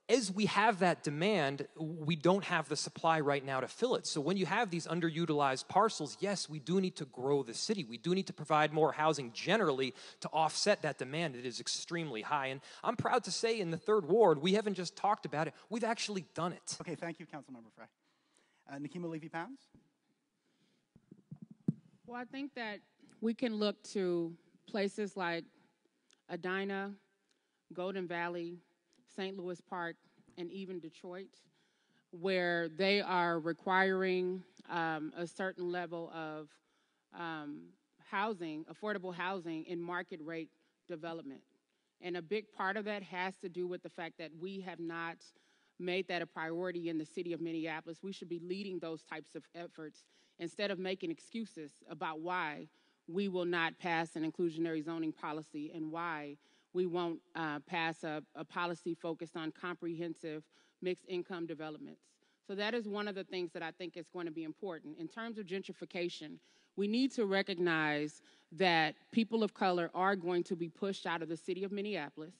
as we have that demand, we don't have the supply right now to fill it. So when you have these underutilized parcels, yes, we do need to grow the city. We do need to provide more housing generally to offset that demand. It is extremely high. And I'm proud to say in the third ward, we haven't just talked about it. We've actually done it. Okay, thank you, Councilmember Frey. Uh, Nekima Levy-Pounds? Well, I think that we can look to places like Edina, Golden Valley, Saint Louis Park, and even Detroit, where they are requiring um, a certain level of um, housing, affordable housing, in market rate development. And a big part of that has to do with the fact that we have not made that a priority in the city of Minneapolis. We should be leading those types of efforts instead of making excuses about why we will not pass an inclusionary zoning policy and why we won't uh, pass a, a policy focused on comprehensive mixed income developments. So that is one of the things that I think is going to be important. In terms of gentrification, we need to recognize that people of color are going to be pushed out of the city of Minneapolis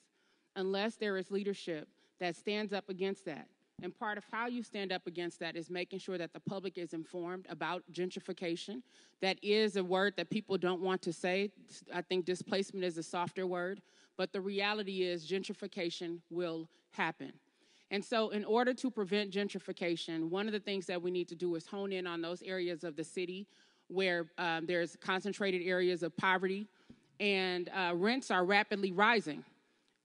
unless there is leadership that stands up against that. And part of how you stand up against that is making sure that the public is informed about gentrification. That is a word that people don't want to say. I think displacement is a softer word, but the reality is gentrification will happen. And so in order to prevent gentrification, one of the things that we need to do is hone in on those areas of the city where um, there's concentrated areas of poverty and uh, rents are rapidly rising.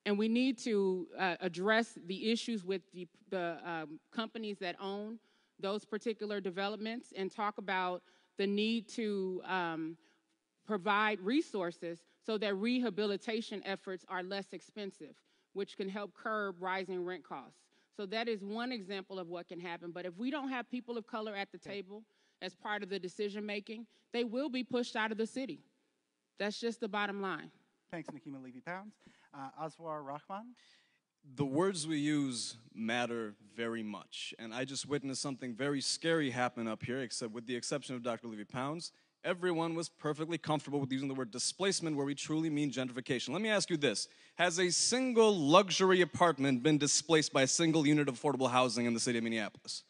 And we need to uh, address the issues with the, the um, companies that own those particular developments and talk about the need to um, provide resources so that rehabilitation efforts are less expensive, which can help curb rising rent costs. So that is one example of what can happen. But if we don't have people of color at the table as part of the decision making, they will be pushed out of the city. That's just the bottom line. Thanks, Nekima Levy-Pounds. Uh, Aswar Rahman? The words we use matter very much. And I just witnessed something very scary happen up here, except with the exception of Doctor Levy-Pounds, everyone was perfectly comfortable with using the word displacement where we truly mean gentrification. Let me ask you this. Has a single luxury apartment been displaced by a single unit of affordable housing in the city of Minneapolis?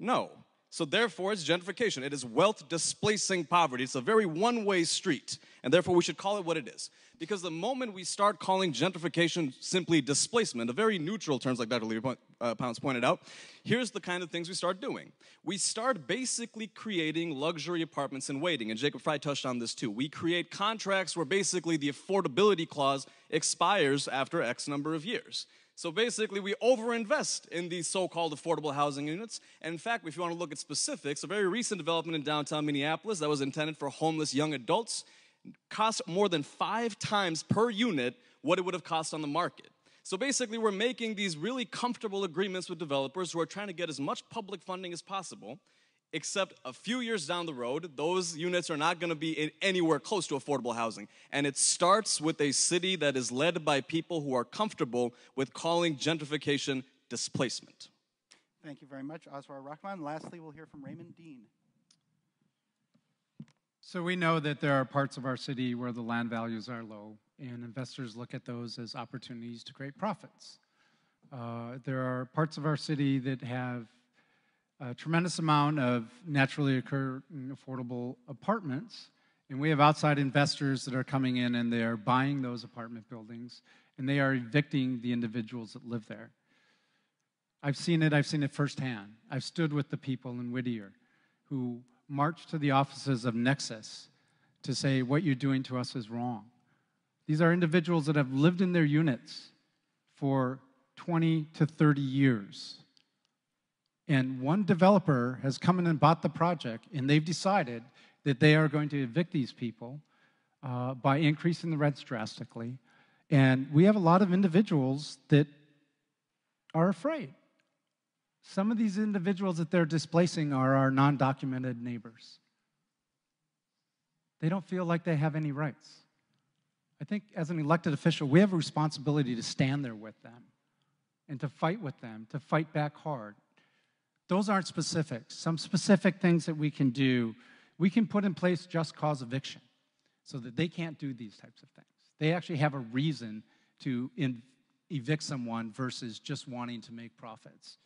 No. So therefore, it's gentrification. It is wealth displacing poverty. It's a very one-way street, and therefore we should call it what it is. Because the moment we start calling gentrification simply displacement, a very neutral terms like Doctor Levy-Pounds pointed out, here's the kind of things we start doing. We start basically creating luxury apartments in waiting, and Jacob Frey touched on this too. We create contracts where basically the affordability clause expires after X number of years. So basically, we overinvest in these so-called affordable housing units. And in fact, if you want to look at specifics, a very recent development in downtown Minneapolis that was intended for homeless young adults cost more than five times per unit what it would have cost on the market. So basically, we're making these really comfortable agreements with developers who are trying to get as much public funding as possible, except a few years down the road, those units are not going to be in anywhere close to affordable housing. And it starts with a city that is led by people who are comfortable with calling gentrification displacement. Thank you very much, Aswar Rahman. Lastly, we'll hear from Raymond Dean. So we know that there are parts of our city where the land values are low, and investors look at those as opportunities to create profits. Uh, there are parts of our city that have a tremendous amount of naturally occurring affordable apartments, and we have outside investors that are coming in and they are buying those apartment buildings, and they are evicting the individuals that live there. I've seen it, I've seen it firsthand. I've stood with the people in Whittier who marched to the offices of Nexus to say, what you're doing to us is wrong. These are individuals that have lived in their units for twenty to thirty years. And one developer has come in and bought the project, and they've decided that they are going to evict these people uh, by increasing the rents drastically. And we have a lot of individuals that are afraid. Some of these individuals that they're displacing are our non-documented neighbors. They don't feel like they have any rights. I think as an elected official, we have a responsibility to stand there with them and to fight with them, to fight back hard. Those aren't specifics. Some specific things that we can do, we can put in place just cause eviction so that they can't do these types of things. They actually have a reason to evict someone versus just wanting to make profits.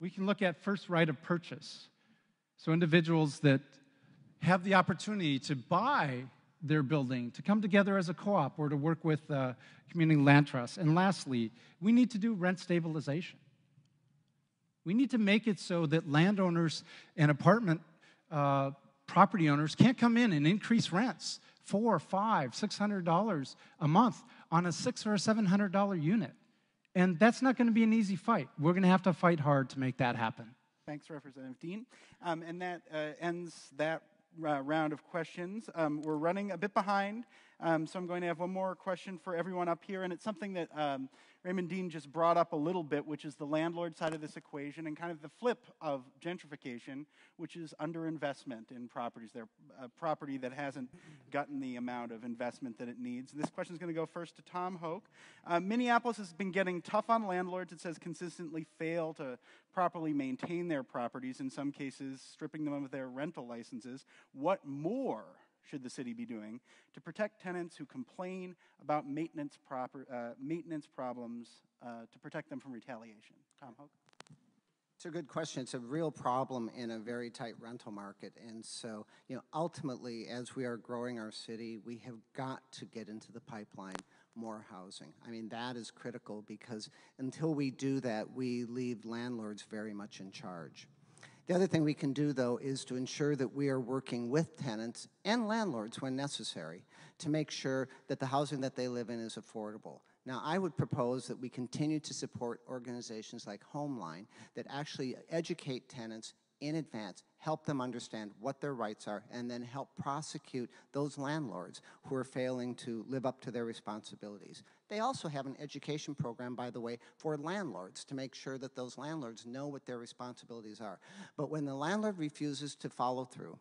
We can look at first right of purchase. So individuals that have the opportunity to buy their building, to come together as a co-op or to work with uh, community land trusts. And lastly, we need to do rent stabilization. We need to make it so that landowners and apartment uh, property owners can't come in and increase rents four, five, six hundred dollars a month on a six or a seven hundred dollar unit, and that's not going to be an easy fight. We're going to have to fight hard to make that happen. Thanks, Representative Dean, um, and that uh, ends that uh, round of questions. Um, we're running a bit behind. Um, so I'm going to have one more question for everyone up here, and it's something that um, Raymond Dean just brought up a little bit, which is the landlord side of this equation and kind of the flip of gentrification, which is underinvestment in properties. They're a property that hasn't gotten the amount of investment that it needs. And this question is going to go first to Tom Hoch. Uh, Minneapolis has been getting tough on landlords. It says consistently fail to properly maintain their properties, in some cases stripping them of their rental licenses. What more should the city be doing to protect tenants who complain about maintenance proper uh, maintenance problems uh, to protect them from retaliation? Tom Hoch. It's a good question. It's a real problem in a very tight rental market, and so you know ultimately, as we are growing our city, we have got to get into the pipeline more housing. I mean, that is critical, because until we do that, we leave landlords very much in charge. The other thing we can do, though, is to ensure that we are working with tenants and landlords when necessary to make sure that the housing that they live in is affordable. Now, I would propose that we continue to support organizations like HomeLine that actually educate tenants in advance, help them understand what their rights are, and then help prosecute those landlords who are failing to live up to their responsibilities. They also have an education program, by the way, for landlords to make sure that those landlords know what their responsibilities are. But when the landlord refuses to follow through,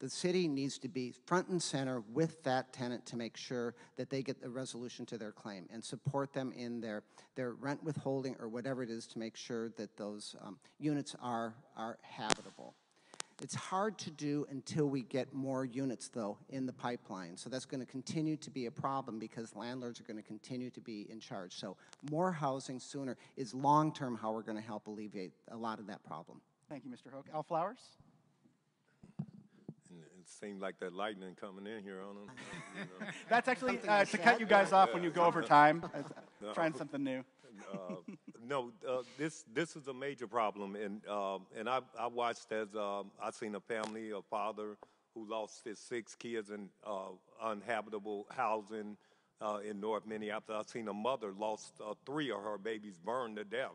the city needs to be front and center with that tenant to make sure that they get the resolution to their claim and support them in their, their rent withholding or whatever it is to make sure that those um, units are, are habitable. It's hard to do until we get more units, though, in the pipeline. So that's going to continue to be a problem, because landlords are going to continue to be in charge. So more housing sooner is long-term how we're going to help alleviate a lot of that problem. Thank you, Mister Hoch. Al Flowers? Seemed like that lightning coming in here on them. You know. That's actually uh, to cut you guys off yeah. when you go over time. No. Trying something new. uh, no, uh, this this is a major problem, and uh, and I I watched as uh, I seen a family, a father who lost his six kids in uh, uninhabitable housing uh, in North Minneapolis. I seen a mother lost uh, three of her babies burned to death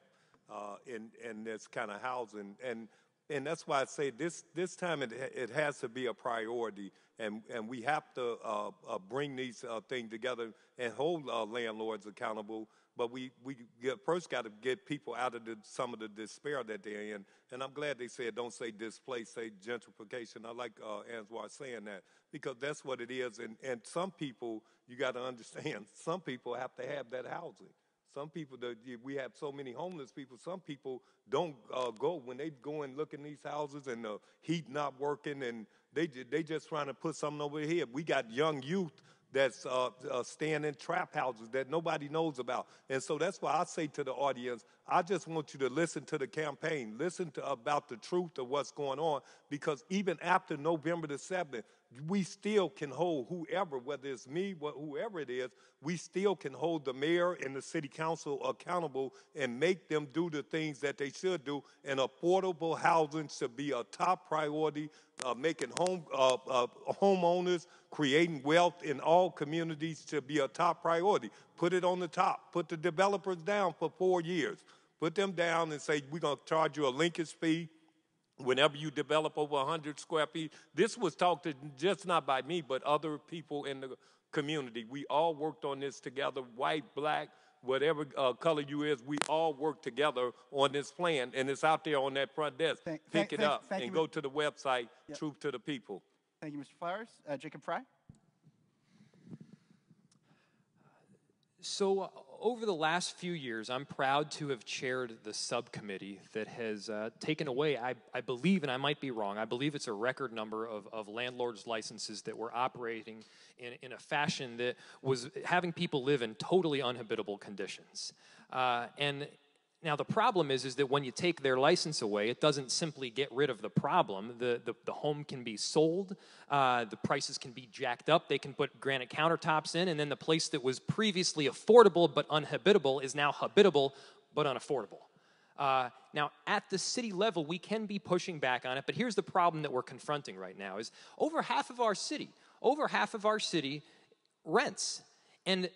uh, in in this kind of housing. And And that's why I say this this time it, it has to be a priority, and, and we have to uh, uh, bring these uh, things together and hold uh, landlords accountable. But we, we get, first got to get people out of the, some of the despair that they're in. And I'm glad they said don't say displaced, say gentrification. I like uh, Aswar saying that, because that's what it is. And, and some people, you got to understand, some people have to have that housing. Some people, that we have so many homeless people, some people don't uh, go. When they go and look in these houses and the heat not working, and they they just trying to put something over here. We got young youth that's uh, uh, staying in trap houses that nobody knows about. And so that's why I say to the audience, I just want you to listen to the campaign, listen to about the truth of what's going on, because even after November the seventh, we still can hold whoever, whether it's me, whoever it is, we still can hold the mayor and the city council accountable and make them do the things that they should do. And affordable housing should be a top priority, uh, making home uh, uh, homeowners, creating wealth in all communities should be a top priority. Put it on the top. Put the developers down for four years. Put them down and say, we're going to charge you a linkage fee whenever you develop over one hundred square feet. This was talked to just not by me, but other people in the community. We all worked on this together, white, black, whatever uh, color you is, we all work together on this plan, and it's out there on that front desk. Thank, Pick thank, it up thank, thank and you, go to the website, yep. Truth to the People. Thank you, Mister Flowers. Uh, Jacob Frey? So uh, over the last few years, I'm proud to have chaired the subcommittee that has uh, taken away, I, I believe, and I might be wrong, I believe it's a record number of, of landlords' licenses that were operating in, in a fashion that was having people live in totally uninhabitable conditions. Uh, and now the problem is, is that when you take their license away, it doesn't simply get rid of the problem. The, the, the home can be sold, uh, the prices can be jacked up, they can put granite countertops in, and then the place that was previously affordable but uninhabitable is now habitable but unaffordable. Uh, now, at the city level, we can be pushing back on it, but here's the problem that we're confronting right now is over half of our city, over half of our city rents. And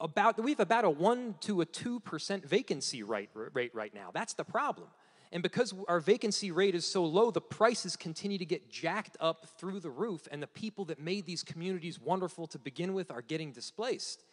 About, we have about a one to a two percent vacancy rate, rate right now. That's the problem. And because our vacancy rate is so low, the prices continue to get jacked up through the roof, and the people that made these communities wonderful to begin with are getting displaced.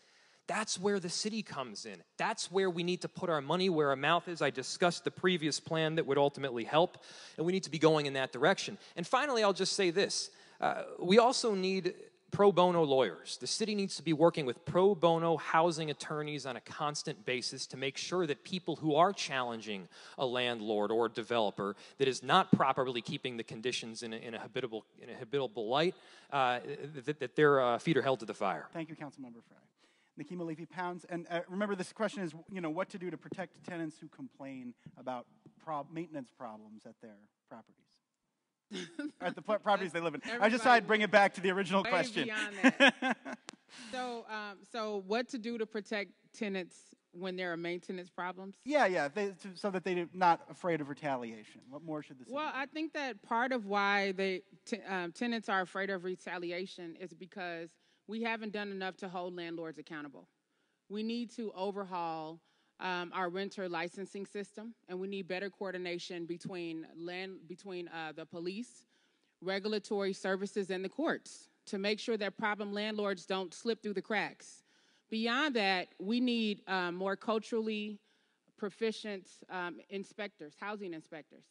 That's where the city comes in. That's where we need to put our money where our mouth is. I discussed the previous plan that would ultimately help, and we need to be going in that direction. And finally, I'll just say this. Uh, we also need pro bono lawyers. The city needs to be working with pro bono housing attorneys on a constant basis to make sure that people who are challenging a landlord or a developer that is not properly keeping the conditions in a, in a, habitable, in a habitable light, uh, that, that their uh, feet are held to the fire. Thank you, Councilmember Frey. Nekima Levy-Pounds, and uh, remember this question is, you know, what to do to protect tenants who complain about prob maintenance problems at their properties, at the pro properties they live in. I just thought I'd bring it back to the original way question. That. so, um, so what to do to protect tenants when there are maintenance problems? Yeah, yeah, they, so that they're not afraid of retaliation. What more should the city Well, do? I think that part of why they t um, tenants are afraid of retaliation is because we haven't done enough to hold landlords accountable. We need to overhaul um, our renter licensing system, and we need better coordination between land, between uh, the police, regulatory services, and the courts to make sure that problem landlords don't slip through the cracks. Beyond that, we need uh, more culturally proficient um, inspectors, housing inspectors,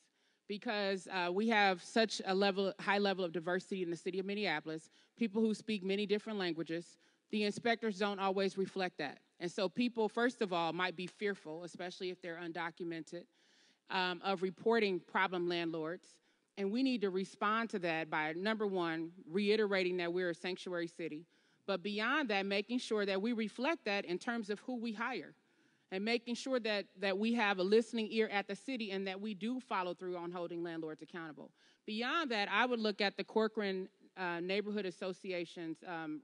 because uh, we have such a level, high level of diversity in the city of Minneapolis, people who speak many different languages. The inspectors don't always reflect that. And so people, first of all, might be fearful, especially if they're undocumented, um, of reporting problem landlords. And we need to respond to that by, number one, reiterating that we're a sanctuary city, but beyond that, making sure that we reflect that in terms of who we hire, and making sure that, that we have a listening ear at the city and that we do follow through on holding landlords accountable. Beyond that, I would look at the Corcoran uh, Neighborhood Association's um,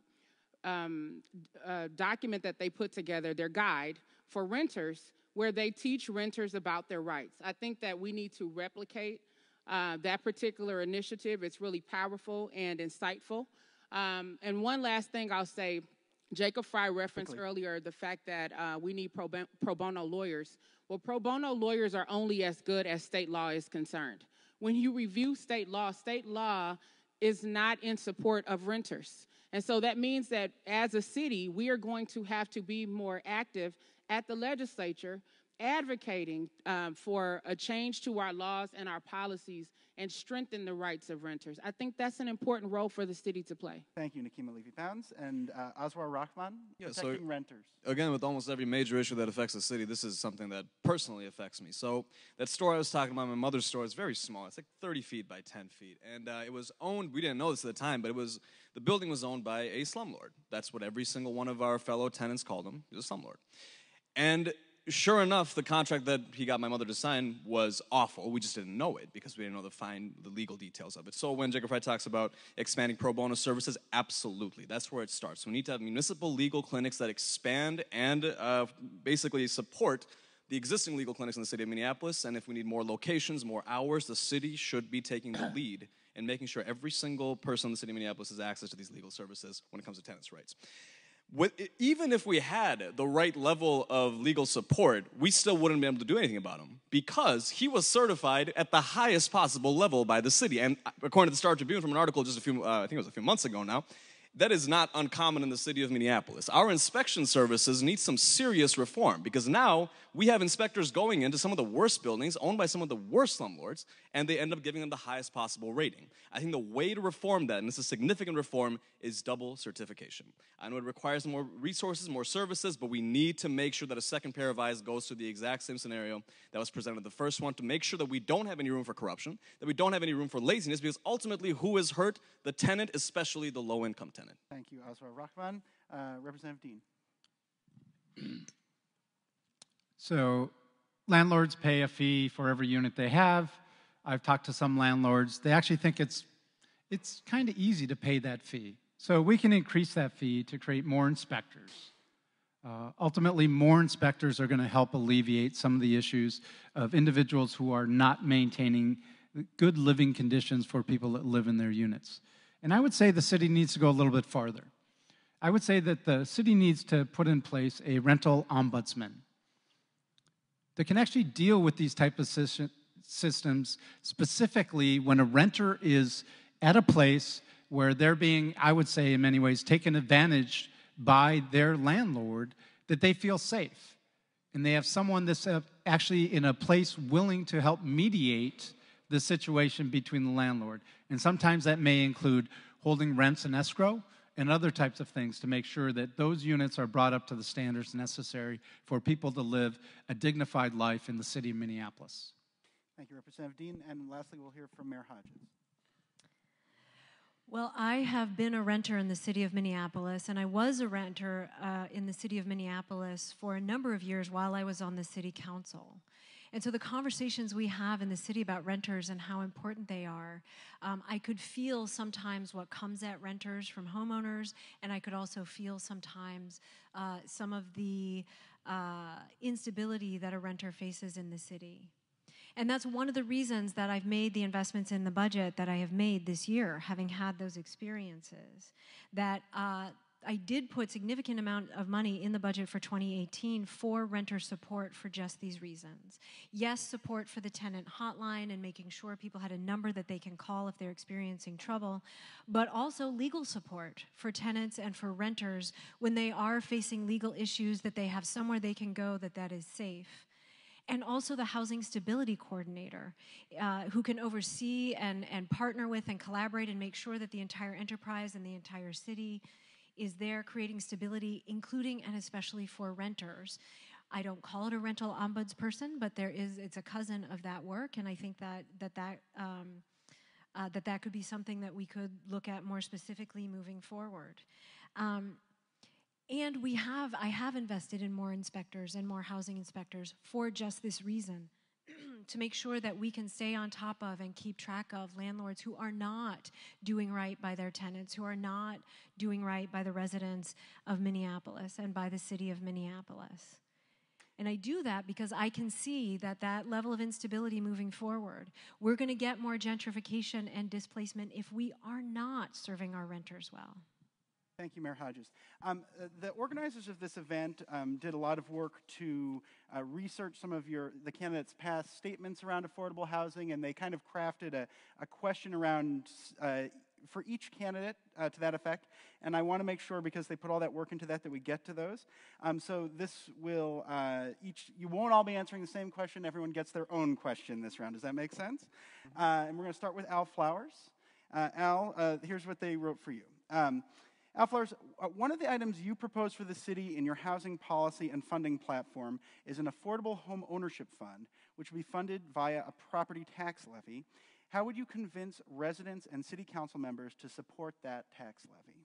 um, uh, document that they put together, their guide for renters, where they teach renters about their rights. I think that we need to replicate uh, that particular initiative. It's really powerful and insightful. Um, and one last thing I'll say, Jacob Frey referenced Quickly. earlier the fact that uh, we need pro, pro bono lawyers. Well, pro bono lawyers are only as good as state law is concerned. When you review state law, state law is not in support of renters. And so that means that as a city, we are going to have to be more active at the legislature, advocating um, for a change to our laws and our policies and strengthen the rights of renters. I think that's an important role for the city to play. Thank you, Nekima Levy-Pounds. And uh, Aswar Rahman, yeah, protecting so, renters. Again, with almost every major issue that affects the city, this is something that personally affects me. So that store I was talking about, my mother's store, is very small. It's like thirty feet by ten feet. And uh, it was owned, we didn't know this at the time, but it was, the building was owned by a slumlord. That's what every single one of our fellow tenants called him. He was a slumlord. And sure enough, the contract that he got my mother to sign was awful. We just didn't know it because we didn't know the fine, the legal details of it. So when Jacob Frey talks about expanding pro bono services, absolutely, that's where it starts. We need to have municipal legal clinics that expand and uh, basically support the existing legal clinics in the city of Minneapolis. And if we need more locations, more hours, the city should be taking the lead and making sure every single person in the city of Minneapolis has access to these legal services when it comes to tenants' rights. With, even if we had the right level of legal support, we still wouldn't be able to do anything about him because he was certified at the highest possible level by the city. And according to the Star Tribune, from an article just a few, uh, I think it was a few months ago now, that is not uncommon in the city of Minneapolis. Our inspection services need some serious reform because now we have inspectors going into some of the worst buildings owned by some of the worst slumlords, and they end up giving them the highest possible rating. I think the way to reform that, and this is significant reform, is double certification. I know it requires more resources, more services, but we need to make sure that a second pair of eyes goes through the exact same scenario that was presented in the first one to make sure that we don't have any room for corruption, that we don't have any room for laziness, because ultimately who is hurt? The tenant, especially the low-income tenant. Thank you, Aswar Rahman. Uh, Representative Dean. So landlords pay a fee for every unit they have. I've talked to some landlords. They actually think it's, it's kind of easy to pay that fee. So we can increase that fee to create more inspectors. Uh, ultimately, more inspectors are going to help alleviate some of the issues of individuals who are not maintaining good living conditions for people that live in their units. And I would say the city needs to go a little bit farther. I would say that the city needs to put in place a rental ombudsman that can actually deal with these type of systems, specifically when a renter is at a place where they're being, I would say in many ways, taken advantage by their landlord, that they feel safe. And they have someone that's actually in a place willing to help mediate the situation between the landlord. And sometimes that may include holding rents in escrow and other types of things to make sure that those units are brought up to the standards necessary for people to live a dignified life in the city of Minneapolis. Thank you, Representative Dean. And lastly, we'll hear from Mayor Hodges. Well, I have been a renter in the city of Minneapolis, and I was a renter uh, in the city of Minneapolis for a number of years while I was on the city council. And so the conversations we have in the city about renters and how important they are, um, I could feel sometimes what comes at renters from homeowners, and I could also feel sometimes uh, some of the uh, instability that a renter faces in the city. And that's one of the reasons that I've made the investments in the budget that I have made this year, having had those experiences. That uh, I did put a significant amount of money in the budget for twenty eighteen for renter support for just these reasons. Yes, support for the tenant hotline and making sure people had a number that they can call if they're experiencing trouble, but also legal support for tenants and for renters when they are facing legal issues, that they have somewhere they can go that that is safe. And also the housing stability coordinator, uh, who can oversee and, and partner with and collaborate and make sure that the entire enterprise and the entire city is there creating stability, including and especially for renters. I don't call it a rental ombudsperson, but there is, it's a cousin of that work, and I think that that, that, um, uh, that, that could be something that we could look at more specifically moving forward. Um, And we have, I have invested in more inspectors and more housing inspectors for just this reason, to make sure that we can stay on top of and keep track of landlords who are not doing right by their tenants, who are not doing right by the residents of Minneapolis and by the city of Minneapolis. And I do that because I can see that that level of instability moving forward, we're going to get more gentrification and displacement if we are not serving our renters well. Thank you, Mayor Hodges. Um, the organizers of this event um, did a lot of work to uh, research some of your, the candidates' past statements around affordable housing, and they kind of crafted a, a question around uh, for each candidate uh, to that effect. And I want to make sure, because they put all that work into that, that we get to those. Um, so this will uh, each, you won't all be answering the same question. Everyone gets their own question this round. Does that make sense? Uh, and we're going to start with Al Flowers. Uh, Al, uh, here's what they wrote for you. Um, Al Flowers, one of the items you propose for the city in your housing policy and funding platform is an affordable home ownership fund, which will be funded via a property tax levy. How would you convince residents and city council members to support that tax levy?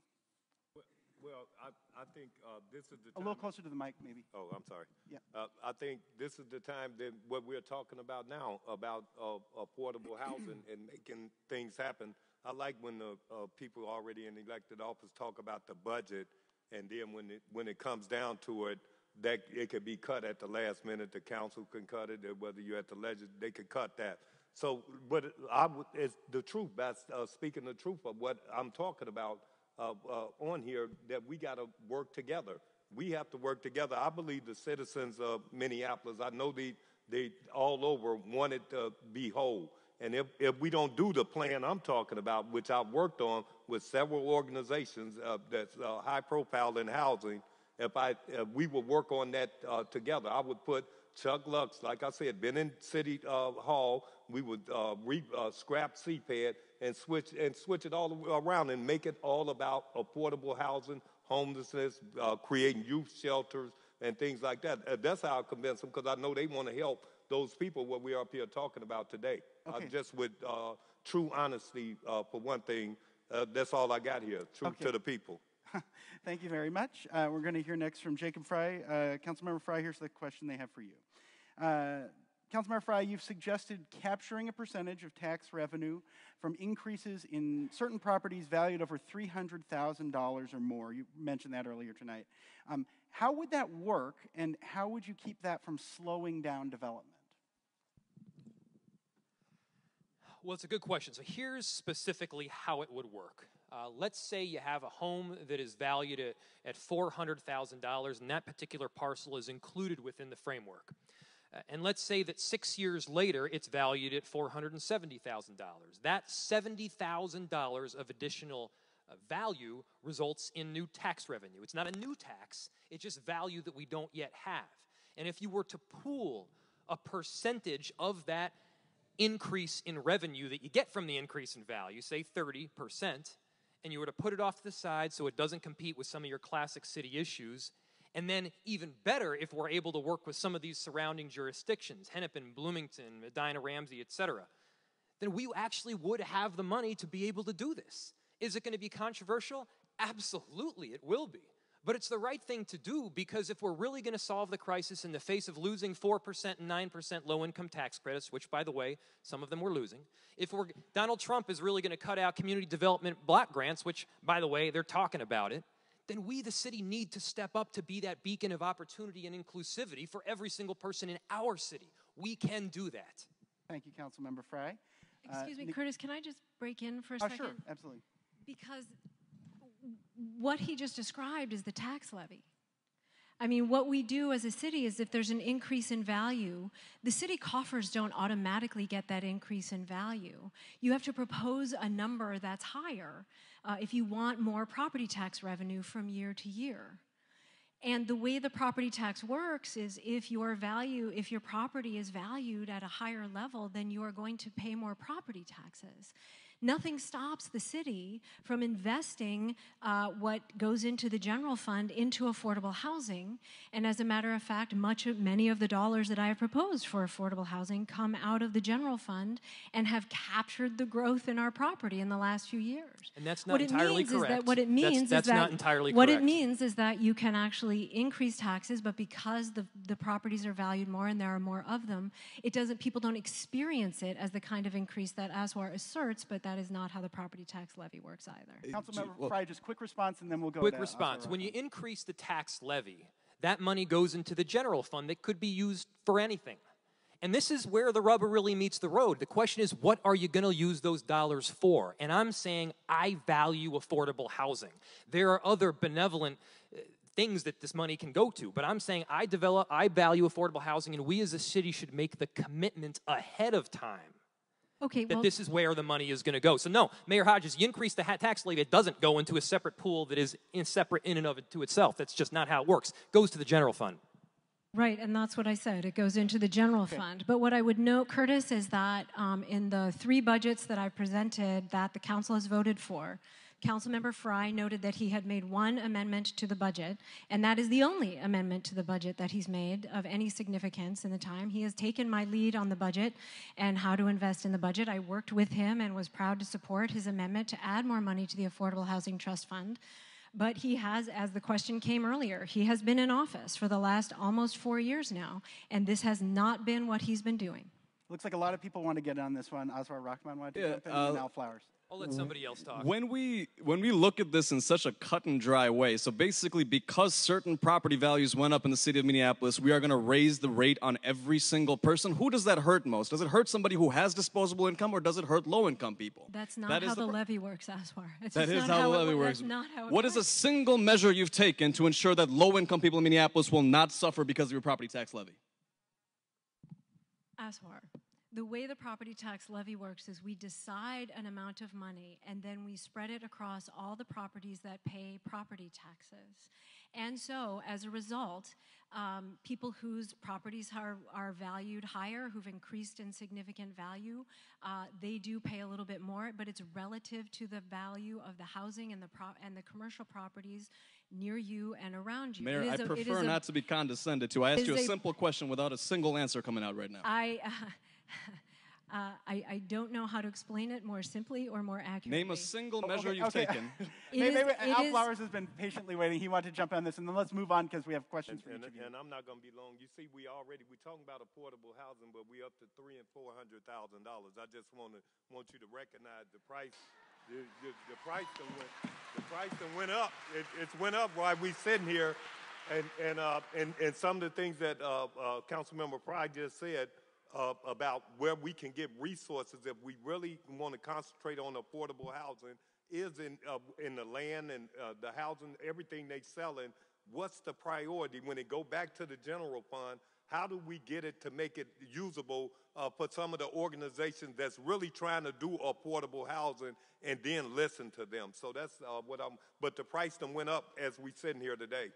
Well, I, I think uh, this is the time. A little closer to the mic, maybe. Oh, I'm sorry. Yeah. Uh, I think this is the time that what we're talking about now, about uh, affordable housing and making things happen. I like when the uh, people already in elected office talk about the budget, and then when it, when it comes down to it, that it could be cut at the last minute. The council can cut it, or whether you're at the legislature, they could cut that. So, but I would, it's the truth. That's uh, speaking the truth of what I'm talking about uh, uh, on here. That we got to work together. We have to work together. I believe the citizens of Minneapolis, I know they they all over wanted to be whole. And if, if we don't do the plan I'm talking about, which I've worked on with several organizations uh, that's uh, high profile in housing, if, I, if we would work on that uh, together, I would put Chuck Lux, like I said, been in City uh, Hall, we would uh, re, uh, scrap C PAD and switch, and switch it all around and make it all about affordable housing, homelessness, uh, creating youth shelters, and things like that. Uh, that's how I convince them, because I know they want to help those people what we are up here talking about today. Okay. Uh, just with uh, true honesty, uh, for one thing, uh, that's all I got here, true okay. to the people. Thank you very much. Uh, we're going to hear next from Jacob Frey. Uh, Councilmember Frey, here's the question they have for you. Uh, Councilmember Frey, you've suggested capturing a percentage of tax revenue from increases in certain properties valued over three hundred thousand dollars or more. You mentioned that earlier tonight. Um, how would that work, and how would you keep that from slowing down development? Well, it's a good question. So here's specifically how it would work. Uh, let's say you have a home that is valued at, at four hundred thousand dollars, and that particular parcel is included within the framework. And let's say that six years later, it's valued at four hundred seventy thousand dollars. That seventy thousand dollars of additional value results in new tax revenue. It's not a new tax, it's just value that we don't yet have. And if you were to pool a percentage of that increase in revenue that you get from the increase in value, say thirty percent, and you were to put it off to the side so it doesn't compete with some of your classic city issues, and then even better if we're able to work with some of these surrounding jurisdictions, Hennepin, Bloomington, Edina, Ramsey, et cetera, then we actually would have the money to be able to do this. Is it going to be controversial? Absolutely, it will be. But it's the right thing to do, because if we're really going to solve the crisis in the face of losing four percent and nine percent low-income tax credits, which, by the way, some of them we're losing, if we're, Donald Trump is really going to cut out community development block grants, which, by the way, they're talking about it, then we, the city, need to step up to be that beacon of opportunity and inclusivity for every single person in our city. We can do that. Thank you, Councilmember Frey. Excuse uh, me, Curtis, can I just break in for a oh, second? Sure, absolutely. Because what he just described is the tax levy. I mean, what we do as a city is if there's an increase in value, the city coffers don't automatically get that increase in value. You have to propose a number that's higher uh, if you want more property tax revenue from year to year. And the way the property tax works is if your value, if your property is valued at a higher level, then you are going to pay more property taxes. Nothing stops the city from investing uh, what goes into the general fund into affordable housing. And as a matter of fact, much of, many of the dollars that I have proposed for affordable housing come out of the general fund and have captured the growth in our property in the last few years. And that's not entirely correct. What it means is that you can actually increase taxes, but because the, the properties are valued more and there are more of them, it doesn't, people don't experience it as the kind of increase that Aswar asserts, but that is not how the property tax levy works either. Councilmember well, Frey, just quick response and then we'll go Quick to response. When you increase the tax levy, that money goes into the general fund that could be used for anything. And this is where the rubber really meets the road. The question is, what are you going to use those dollars for? And I'm saying I value affordable housing. There are other benevolent things that this money can go to, but I'm saying I develop, I value affordable housing, and we as a city should make the commitment ahead of time. Okay, that well, this is where the money is going to go. So no, Mayor Hodges, you increase the tax levy, it doesn't go into a separate pool that is in separate in and of it to itself. That's just not how it works. It goes to the general fund. Right, and that's what I said. It goes into the general okay. fund. But what I would note, Curtis, is that um, in the three budgets that I presented that the council has voted for, Councilmember Frey noted that he had made one amendment to the budget, and that is the only amendment to the budget that he's made of any significance in the time. He has taken my lead on the budget and how to invest in the budget. I worked with him and was proud to support his amendment to add more money to the Affordable Housing Trust Fund. But he has, as the question came earlier, he has been in office for the last almost four years now, and this has not been what he's been doing. Looks like a lot of people want to get on this one. Aswar Rahman wanted to yeah, jump in, uh, and Al Flowers. I'll let somebody else talk. When we, when we look at this in such a cut and dry way, so basically because certain property values went up in the city of Minneapolis, we are going to raise the rate on every single person. Who does that hurt most? Does it hurt somebody who has disposable income, or does it hurt low-income people? That's not that how the, the levy works, Aswar. It's that is not how, how the levy it, works. That's not how it what works. Is a single measure you've taken to ensure that low-income people in Minneapolis will not suffer because of your property tax levy? Aswar. The way the property tax levy works is we decide an amount of money and then we spread it across all the properties that pay property taxes. And so, as a result, um, people whose properties are, are valued higher, who've increased in significant value, uh, they do pay a little bit more, but it's relative to the value of the housing and the, pro and the commercial properties near you and around you. Mayor, I a, prefer not a, to be condescended to. I asked you a, a simple question without a single answer coming out right now. I... Uh, Uh, I, I don't know how to explain it more simply or more accurately. Name a single measure okay, you've okay. taken. Maybe, is, Al Flowers has been patiently waiting. He wanted to jump on this, and then let's move on because we have questions and, for and, each of you. And I'm not going to be long. You see, we already, we're talking about affordable housing, but we're up to three and four hundred thousand dollars. I just want to want you to recognize the price. The, the, the price that went, the price that went up. It, it's went up while we're sitting here, and and uh, and and some of the things that uh, uh, Councilmember Frey just said. Uh, about where we can get resources if we really want to concentrate on affordable housing is in uh, in the land and uh, the housing, everything they selling. What's the priority when it go back to the general fund? How do we get it to make it usable uh, for some of the organizations that's really trying to do affordable housing, and then listen to them? So that's uh, what I'm, but the price then went up as we sitting here today.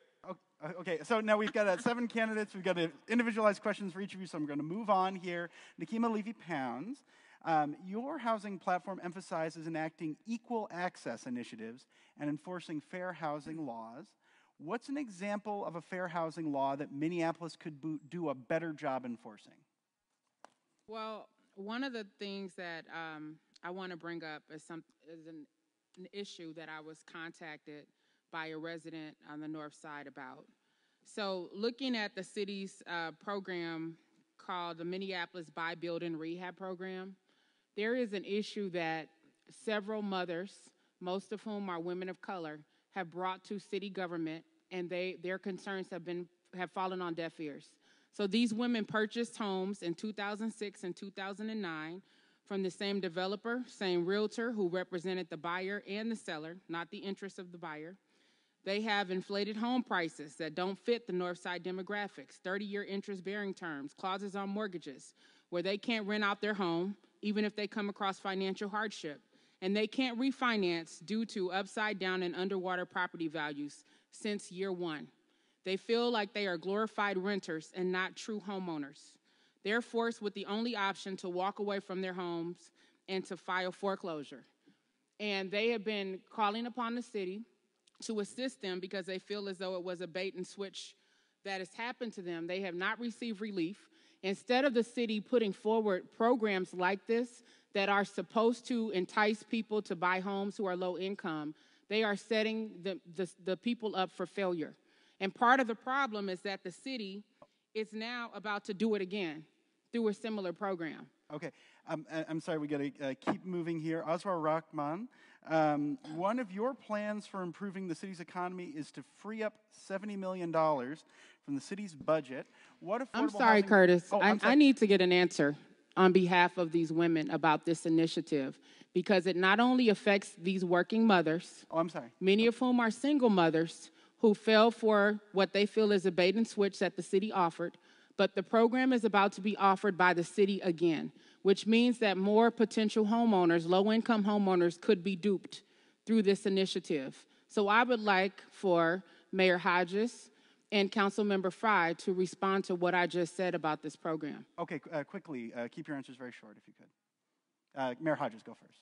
Okay, so now we've got uh, seven candidates. We've got uh, individualized questions for each of you, so I'm going to move on here. Nekima Levy-Pounds, um, your housing platform emphasizes enacting equal access initiatives and enforcing fair housing laws. What's an example of a fair housing law that Minneapolis could do a better job enforcing? Well, one of the things that um, I want to bring up is, some, is an, an issue that I was contacted by a resident on the north side about. So looking at the city's uh, program called the Minneapolis Buy, Build, and Rehab Program, there is an issue that several mothers, most of whom are women of color, have brought to city government, and they, their concerns have, been, have fallen on deaf ears. So these women purchased homes in two thousand six and two thousand nine from the same developer, same realtor who represented the buyer and the seller, not the interests of the buyer. They have inflated home prices that don't fit the Northside demographics, thirty-year interest-bearing terms, clauses on mortgages, where they can't rent out their home, even if they come across financial hardship. And they can't refinance due to upside-down and underwater property values since year one. They feel like they are glorified renters and not true homeowners. They're forced with the only option to walk away from their homes and to file foreclosure. And they have been calling upon the city to assist them because they feel as though it was a bait and switch that has happened to them. They have not received relief. Instead of the city putting forward programs like this that are supposed to entice people to buy homes who are low income, they are setting the, the, the people up for failure. And part of the problem is that the city is now about to do it again through a similar program. Okay, um, I'm sorry, we gotta uh, keep moving here. Aswar Rahman, um, one of your plans for improving the city's economy is to free up seventy million dollars from the city's budget. What affordable I'm sorry, housing... Curtis, oh, I'm I, sorry. I need to get an answer on behalf of these women about this initiative, because it not only affects these working mothers, oh, I'm sorry. many of whom are single mothers who fell for what they feel is a bait and switch that the city offered, but the program is about to be offered by the city again, which means that more potential homeowners, low-income homeowners, could be duped through this initiative. So I would like for Mayor Hodges and Councilmember Frey to respond to what I just said about this program. Okay, uh, quickly, uh, keep your answers very short if you could. Uh, Mayor Hodges, go first.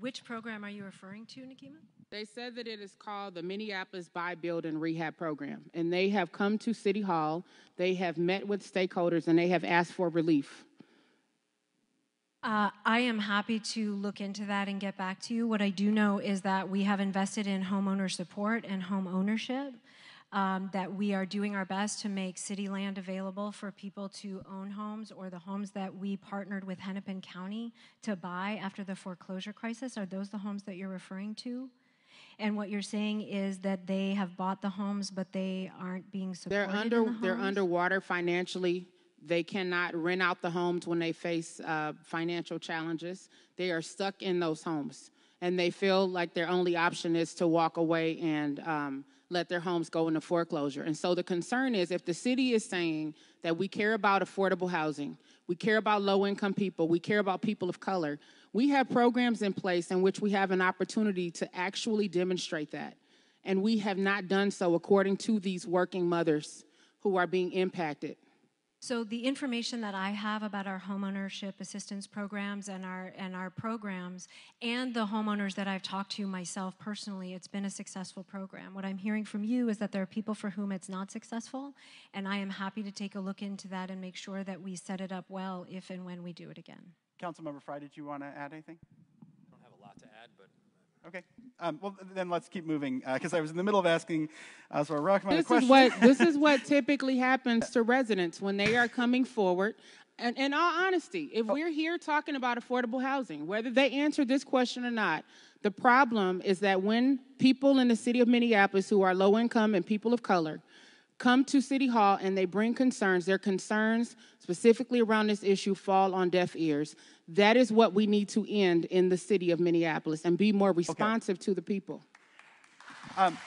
Which program are you referring to, Nekima? They said that it is called the Minneapolis Buy, Build, and Rehab Program, and they have come to City Hall, they have met with stakeholders, and they have asked for relief. Uh, I am happy to look into that and get back to you. What I do know is that we have invested in homeowner support and home ownership. Um, that we are doing our best to make city land available for people to own homes, or the homes that we partnered with Hennepin County to buy after the foreclosure crisis. Are those the homes that you're referring to? And what you're saying is that they have bought the homes, but they aren't being supported. They're under, in the homes? They're underwater financially. They cannot rent out the homes when they face uh, financial challenges. They are stuck in those homes, and they feel like their only option is to walk away and um, let their homes go into foreclosure. And so the concern is, if the city is saying that we care about affordable housing, we care about low-income people, we care about people of color, we have programs in place in which we have an opportunity to actually demonstrate that. And we have not done so, according to these working mothers who are being impacted. So the information that I have about our homeownership assistance programs and our and our programs and the homeowners that I've talked to myself personally, it's been a successful program. What I'm hearing from you is that there are people for whom it's not successful, and I am happy to take a look into that and make sure that we set it up well if and when we do it again. Councilmember Frey, did you want to add anything? I don't have a lot to add, but... Okay, um, well then let's keep moving, because uh, I was in the middle of asking Aswar Rahman a question. Is what, this is what typically happens to residents when they are coming forward. And in all honesty, if oh. we're here talking about affordable housing, whether they answer this question or not, the problem is that when people in the city of Minneapolis who are low income and people of color come to City Hall and they bring concerns, their concerns specifically around this issue fall on deaf ears. That is what we need to end in the city of Minneapolis, and be more responsive okay. to the people. Um,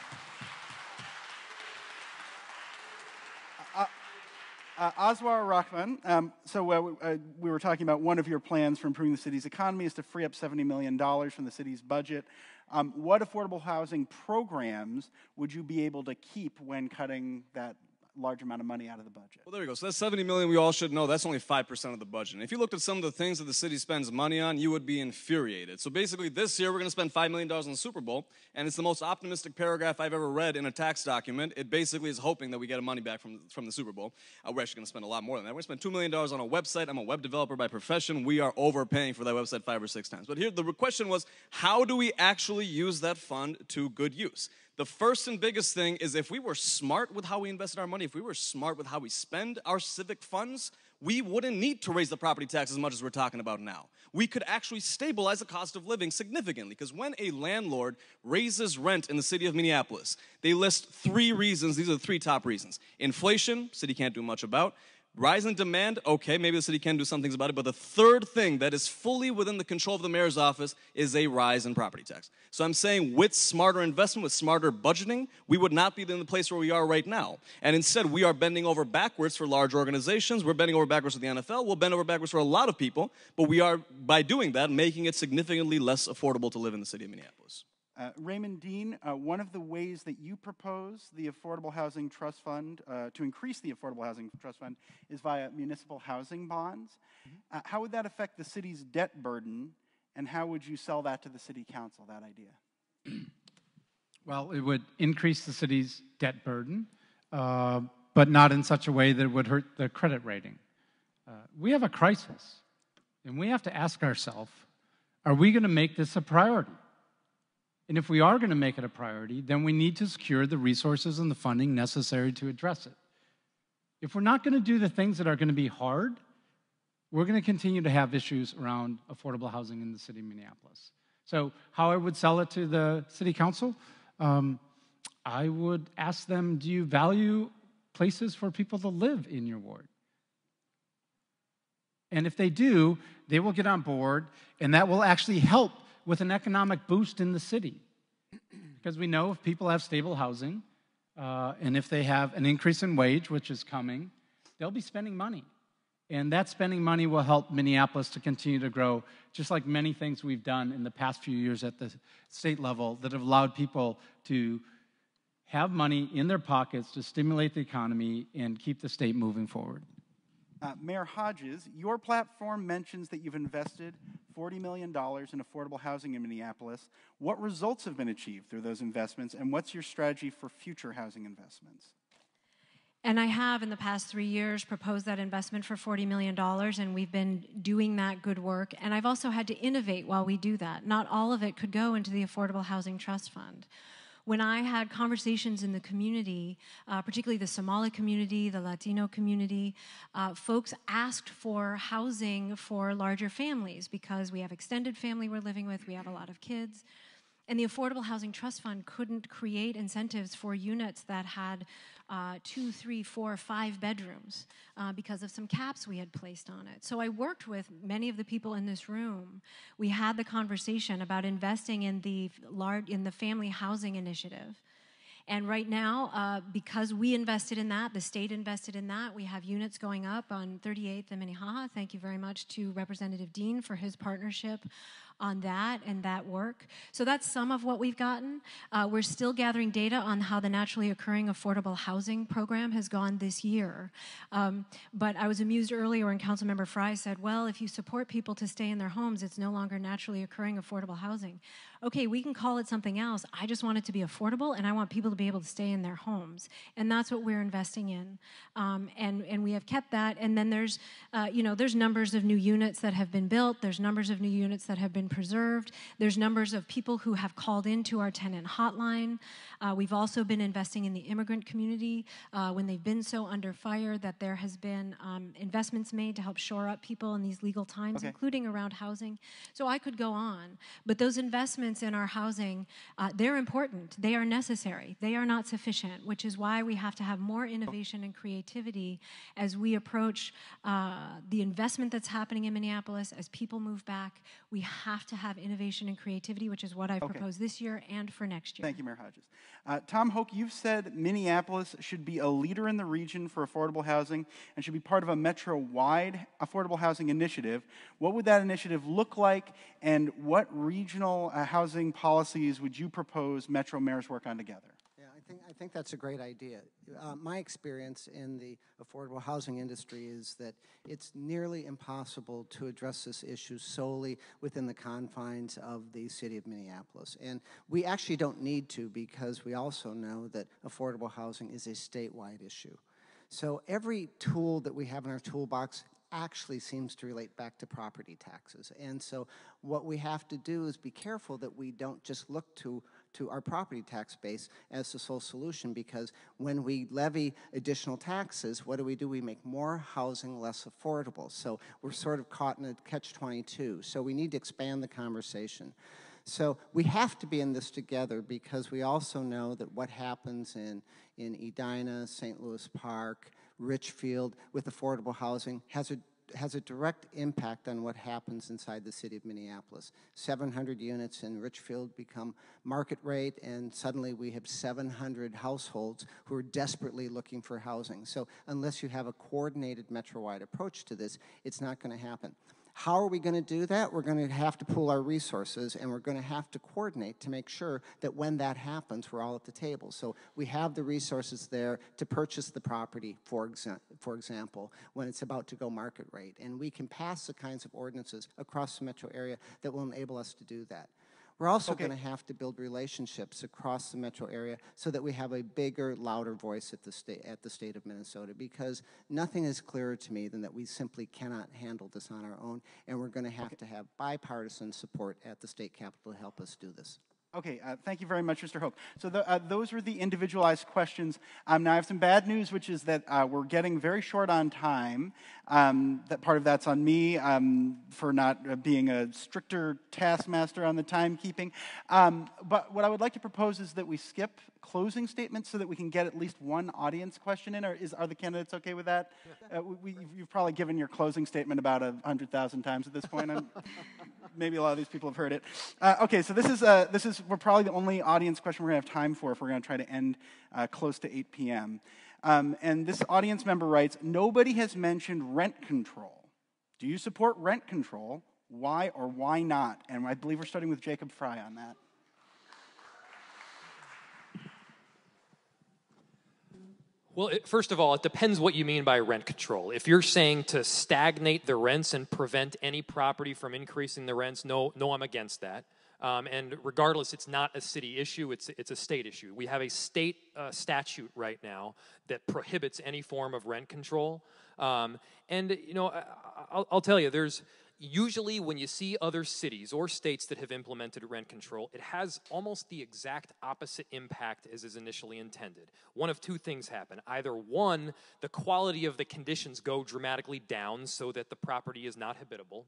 Uh, Aswar Rahman, um, so uh, we, uh, we were talking about one of your plans for improving the city's economy is to free up seventy million dollars from the city's budget. Um, what affordable housing programs would you be able to keep when cutting that large amount of money out of the budget? Well, there you go. So that's seventy million dollars we all should know. That's only five percent of the budget. And if you looked at some of the things that the city spends money on, you would be infuriated. So basically this year we're going to spend five million dollars on the Super Bowl, and it's the most optimistic paragraph I've ever read in a tax document. It basically is hoping that we get money back from, from the Super Bowl. Uh, we're actually going to spend a lot more than that. We're going to spend two million dollars on a website. I'm a web developer by profession. We are overpaying for that website five or six times. But here the question was, how do we actually use that fund to good use? The first and biggest thing is if we were smart with how we invested our money, if we were smart with how we spend our civic funds, we wouldn't need to raise the property tax as much as we're talking about now. We could actually stabilize the cost of living significantly, because when a landlord raises rent in the city of Minneapolis, they list three reasons. These are the three top reasons. Inflation, city can't do much about. Rise in demand, okay, maybe the city can do some things about it, but the third thing that is fully within the control of the mayor's office is a rise in property tax. So I'm saying with smarter investment, with smarter budgeting, we would not be in the place where we are right now. And instead, we are bending over backwards for large organizations. We're bending over backwards for the N F L. We'll bend over backwards for a lot of people, but we are, by doing that, making it significantly less affordable to live in the city of Minneapolis. Uh, Raymond Dean, uh, one of the ways that you propose the Affordable Housing Trust Fund, uh, to increase the Affordable Housing Trust Fund, is via municipal housing bonds. Mm-hmm. uh, how would that affect the city's debt burden, and how would you sell that to the city council, that idea? Well, it would increase the city's debt burden, uh, but not in such a way that it would hurt the credit rating. Uh, we have a crisis, and we have to ask ourselves, are we going to make this a priority? And if we are going to make it a priority, then we need to secure the resources and the funding necessary to address it. If we're not going to do the things that are going to be hard, we're going to continue to have issues around affordable housing in the city of Minneapolis. So how I would sell it to the city council, um, I would ask them, do you value places for people to live in your ward? And if they do, they will get on board, and that will actually help with an economic boost in the city. Because we know if people have stable housing, uh, and if they have an increase in wage, which is coming, they'll be spending money. And that spending money will help Minneapolis to continue to grow, just like many things we've done in the past few years at the state level that have allowed people to have money in their pockets to stimulate the economy and keep the state moving forward. Uh, Mayor Hodges, your platform mentions that you've invested forty million dollars in affordable housing in Minneapolis. What results have been achieved through those investments, and what's your strategy for future housing investments? And I have, in the past three years, proposed that investment for forty million dollars, and we've been doing that good work. And I've also had to innovate while we do that. Not all of it could go into the Affordable Housing Trust Fund. When I had conversations in the community, uh, particularly the Somali community, the Latino community, uh, folks asked for housing for larger families because we have extended family we're living with, we have a lot of kids. And the Affordable Housing Trust Fund couldn't create incentives for units that had uh, two, three, four, five bedrooms uh, because of some caps we had placed on it. So I worked with many of the people in this room. We had the conversation about investing in the large, in the family housing initiative. And right now, uh, because we invested in that, the state invested in that, we have units going up on thirty-eighth and Minnehaha. Thank you very much to Representative Dean for his partnership on that and that work. So that's some of what we've gotten. Uh, we're still gathering data on how the naturally occurring affordable housing program has gone this year. Um, but I was amused earlier when Councilmember Frey said, well, if you support people to stay in their homes, it's no longer naturally occurring affordable housing. Okay, we can call it something else. I just want it to be affordable, and I want people to be able to stay in their homes. And that's what we're investing in. Um, and, and we have kept that. And then there's, uh, you know, there's numbers of new units that have been built. There's numbers of new units that have been preserved. There's numbers of people who have called into our tenant hotline. Uh, we've also been investing in the immigrant community uh, when they've been so under fire that there has been um, investments made to help shore up people in these legal times, okay, including around housing. So I could go on. But those investments in our housing, uh, they're important. They are necessary. They are not sufficient, which is why we have to have more innovation and creativity as we approach uh, the investment that's happening in Minneapolis, as people move back. We have have to have innovation and creativity, which is what I okay. propose this year and for next year. Thank you, Mayor Hodges. Uh, Tom Hoch, you've said Minneapolis should be a leader in the region for affordable housing and should be part of a metro-wide affordable housing initiative. What would that initiative look like, and what regional uh, housing policies would you propose metro mayors work on together? I think, I think that's a great idea. Uh, my experience in the affordable housing industry is that it's nearly impossible to address this issue solely within the confines of the city of Minneapolis. And we actually don't need to, because we also know that affordable housing is a statewide issue. So every tool that we have in our toolbox actually seems to relate back to property taxes. And so what we have to do is be careful that we don't just look to to our property tax base as the sole solution, because when we levy additional taxes, what do we do? We make more housing less affordable. So we're sort of caught in a catch twenty-two. So we need to expand the conversation. So we have to be in this together, because we also know that what happens in, in Edina, Saint Louis Park, Richfield with affordable housing has a has a direct impact on what happens inside the city of Minneapolis. seven hundred units in Richfield become market rate, and suddenly we have seven hundred households who are desperately looking for housing. So unless you have a coordinated metro-wide approach to this, it's not going to happen. How are we going to do that? We're going to have to pool our resources, and we're going to have to coordinate to make sure that when that happens, we're all at the table. So we have the resources there to purchase the property, for, exa for example, when it's about to go market rate. And we can pass the kinds of ordinances across the metro area that will enable us to do that. We're also okay. going to have to build relationships across the metro area so that we have a bigger, louder voice at the, sta at the state of Minnesota, because nothing is clearer to me than that we simply cannot handle this on our own, and we're going to have okay. to have bipartisan support at the state capitol to help us do this. Okay, uh, thank you very much, Mister Hope. So the, uh, those were the individualized questions. Um, now I have some bad news, which is that uh, we're getting very short on time. Um, that part of that's on me um, for not being a stricter taskmaster on the timekeeping. Um, but what I would like to propose is that we skip closing statements so that we can get at least one audience question in. Or is, are the candidates okay with that? Yeah. Uh, we, you've probably given your closing statement about a hundred thousand times at this point. I'm, maybe a lot of these people have heard it. Uh, okay, so this is, uh, this is we're probably the only audience question we're going to have time for if we're going to try to end uh, close to eight P M Um, and this audience member writes, nobody has mentioned rent control. Do you support rent control? Why or why not? And I believe we're starting with Jacob Frey on that. Well, it, first of all, it depends what you mean by rent control. If you're saying to stagnate the rents and prevent any property from increasing the rents, no, no, I'm against that. Um, and regardless, it's not a city issue, it's, it's a state issue. We have a state uh, statute right now that prohibits any form of rent control. Um, and, you know, I, I'll, I'll tell you, there's usually when you see other cities or states that have implemented rent control, it has almost the exact opposite impact as is initially intended. One of two things happen. Either one, the quality of the conditions go dramatically down so that the property is not habitable.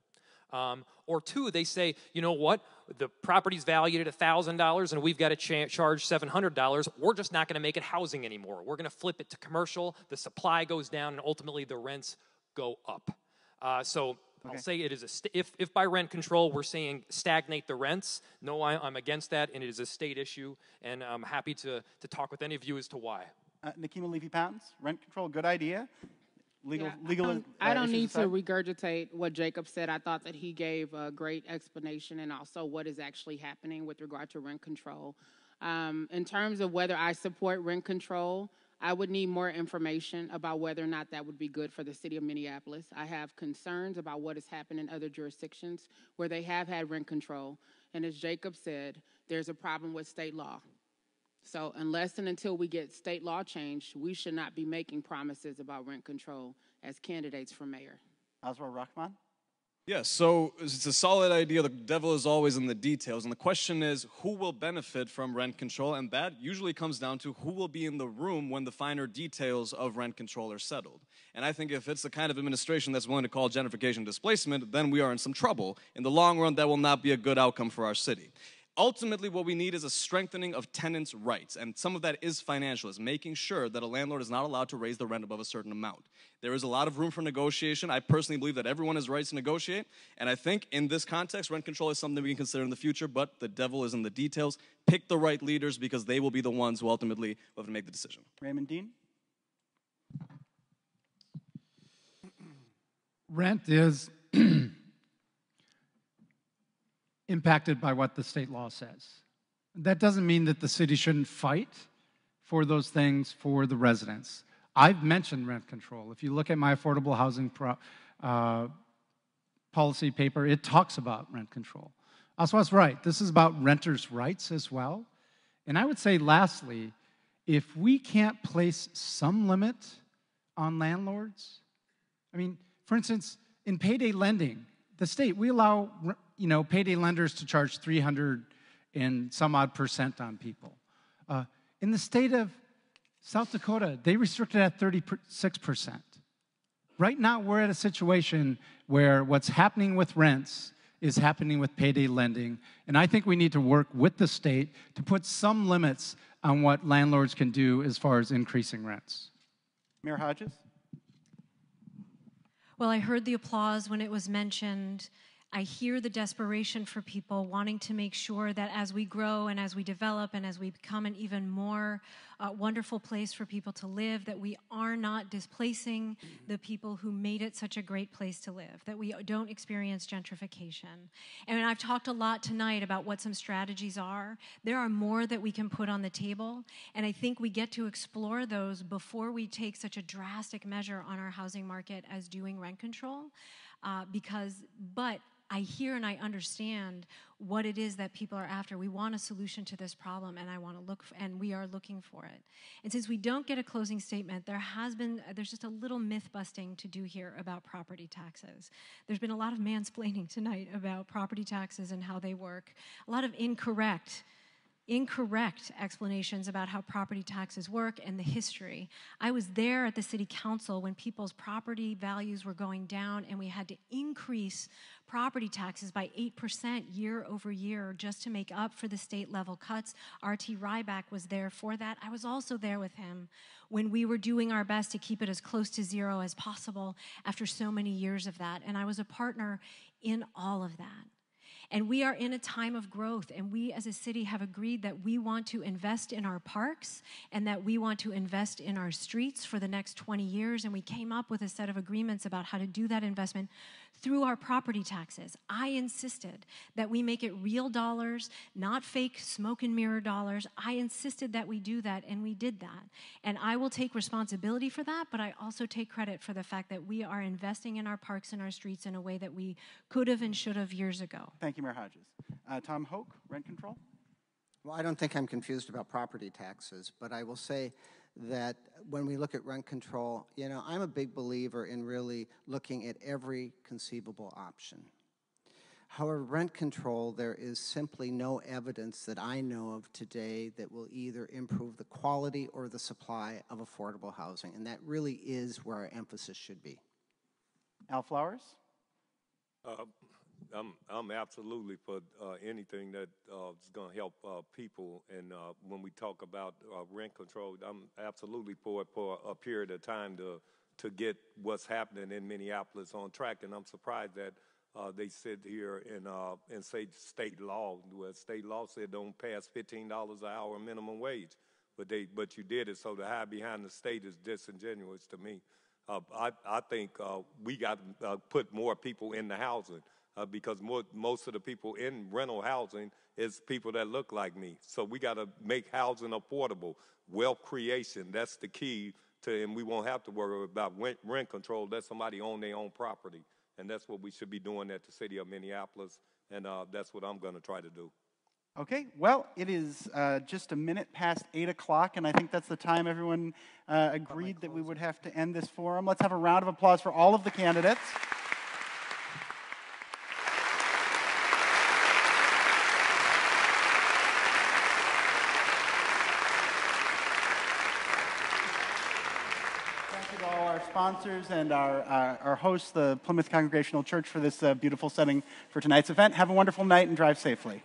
Um, or two, they say, you know what, the property's valued at a thousand dollars and we've got to cha charge seven hundred dollars. We're just not going to make it housing anymore. We're going to flip it to commercial. The supply goes down and ultimately the rents go up. Uh, so okay. I'll say it is a st if, if by rent control we're saying stagnate the rents, no, I, I'm against that, and it is a state issue, and I'm happy to, to talk with any of you as to why. Uh, Nekima Levy-Pounds, rent control, good idea. Legal, yeah, legal I don't, uh, I don't need aside. to regurgitate what Jacob said. I thought that he gave a great explanation and also what is actually happening with regard to rent control. Um, in terms of whether I support rent control, I would need more information about whether or not that would be good for the city of Minneapolis. I have concerns about what has happened in other jurisdictions where they have had rent control. And as Jacob said, there's a problem with state law. So unless and until we get state law changed, we should not be making promises about rent control as candidates for mayor. Aswar Rahman? Yes, yeah, so it's a solid idea. The devil is always in the details. And the question is, who will benefit from rent control? And that usually comes down to who will be in the room when the finer details of rent control are settled. And I think if it's the kind of administration that's willing to call gentrification displacement, then we are in some trouble. In the long run, that will not be a good outcome for our city. Ultimately, what we need is a strengthening of tenants' rights, and some of that is financial, is making sure that a landlord is not allowed to raise the rent above a certain amount. There is a lot of room for negotiation. I personally believe that everyone has rights to negotiate, and I think in this context, rent control is something we can consider in the future, but the devil is in the details. Pick the right leaders, because they will be the ones who ultimately will have to make the decision. Raymond Dean? Rent is impacted by what the state law says. That doesn't mean that the city shouldn't fight for those things for the residents. I've mentioned rent control. If you look at my affordable housing pro, uh, policy paper, it talks about rent control. Aswar's right. This is about renters' rights as well. And I would say, lastly, if we can't place some limit on landlords, I mean, for instance, in payday lending, the state, we allow, you know, payday lenders to charge three hundred and some odd percent on people. Uh, in the state of South Dakota, they restrict it at thirty-six percent. Right now, we're at a situation where what's happening with rents is happening with payday lending, and I think we need to work with the state to put some limits on what landlords can do as far as increasing rents. Mayor Hodges? Well, I heard the applause when it was mentioned. I hear the desperation for people wanting to make sure that as we grow and as we develop and as we become an even more uh, wonderful place for people to live, that we are not displacing the people who made it such a great place to live, that we don't experience gentrification. And I've talked a lot tonight about what some strategies are. There are more that we can put on the table, and I think we get to explore those before we take such a drastic measure on our housing market as doing rent control, uh, because, but, I hear and I understand what it is that people are after. We want a solution to this problem, and I want to look, for, and we are looking for it. And since we don't get a closing statement, there has been, there's just a little myth busting to do here about property taxes. There's been a lot of mansplaining tonight about property taxes and how they work. A lot of incorrect incorrect explanations about how property taxes work and the history. I was there at the city council when people's property values were going down and we had to increase property taxes by eight percent year over year just to make up for the state level cuts. R T Rybak was there for that. I was also there with him when we were doing our best to keep it as close to zero as possible after so many years of that. And I was a partner in all of that. And we are in a time of growth, and we as a city have agreed that we want to invest in our parks and that we want to invest in our streets for the next twenty years, and we came up with a set of agreements about how to do that investment through our property taxes. I insisted that we make it real dollars, not fake smoke and mirror dollars. I insisted that we do that, and we did that. And I will take responsibility for that, but I also take credit for the fact that we are investing in our parks and our streets in a way that we could have and should have years ago. Thank you, Mayor Hodges. Uh, Tom Hoch, rent control? Well, I don't think I'm confused about property taxes, but I will say that when we look at rent control, you know, I'm a big believer in really looking at every conceivable option. However, rent control, there is simply no evidence that I know of today that will either improve the quality or the supply of affordable housing, and that really is where our emphasis should be. Al Flowers? Uh, I'm, I'm absolutely for uh, anything that uh, is going to help uh, people. And uh, when we talk about uh, rent control, I'm absolutely for it for a period of time to to get what's happening in Minneapolis on track. And I'm surprised that uh, they sit here and uh, and say state law. Well, state law said don't pass fifteen dollars an hour minimum wage, but they but you did it. So the hide behind the state is disingenuous to me. Uh, I I think uh, we got to uh, put more people in the housing. Uh, because more, most of the people in rental housing is people that look like me. So we got to make housing affordable. Wealth creation, that's the key to, and we won't have to worry about rent, rent control. Let somebody own their own property. And that's what we should be doing at the city of Minneapolis. And uh, that's what I'm going to try to do. Okay, well, it is uh, just a minute past eight o'clock, and I think that's the time everyone uh, agreed that we would have to end this forum. Let's have a round of applause for all of the candidates. Sponsors and our, uh, our host, the Plymouth Congregational Church, for this uh, beautiful setting for tonight's event. Have a wonderful night and drive safely.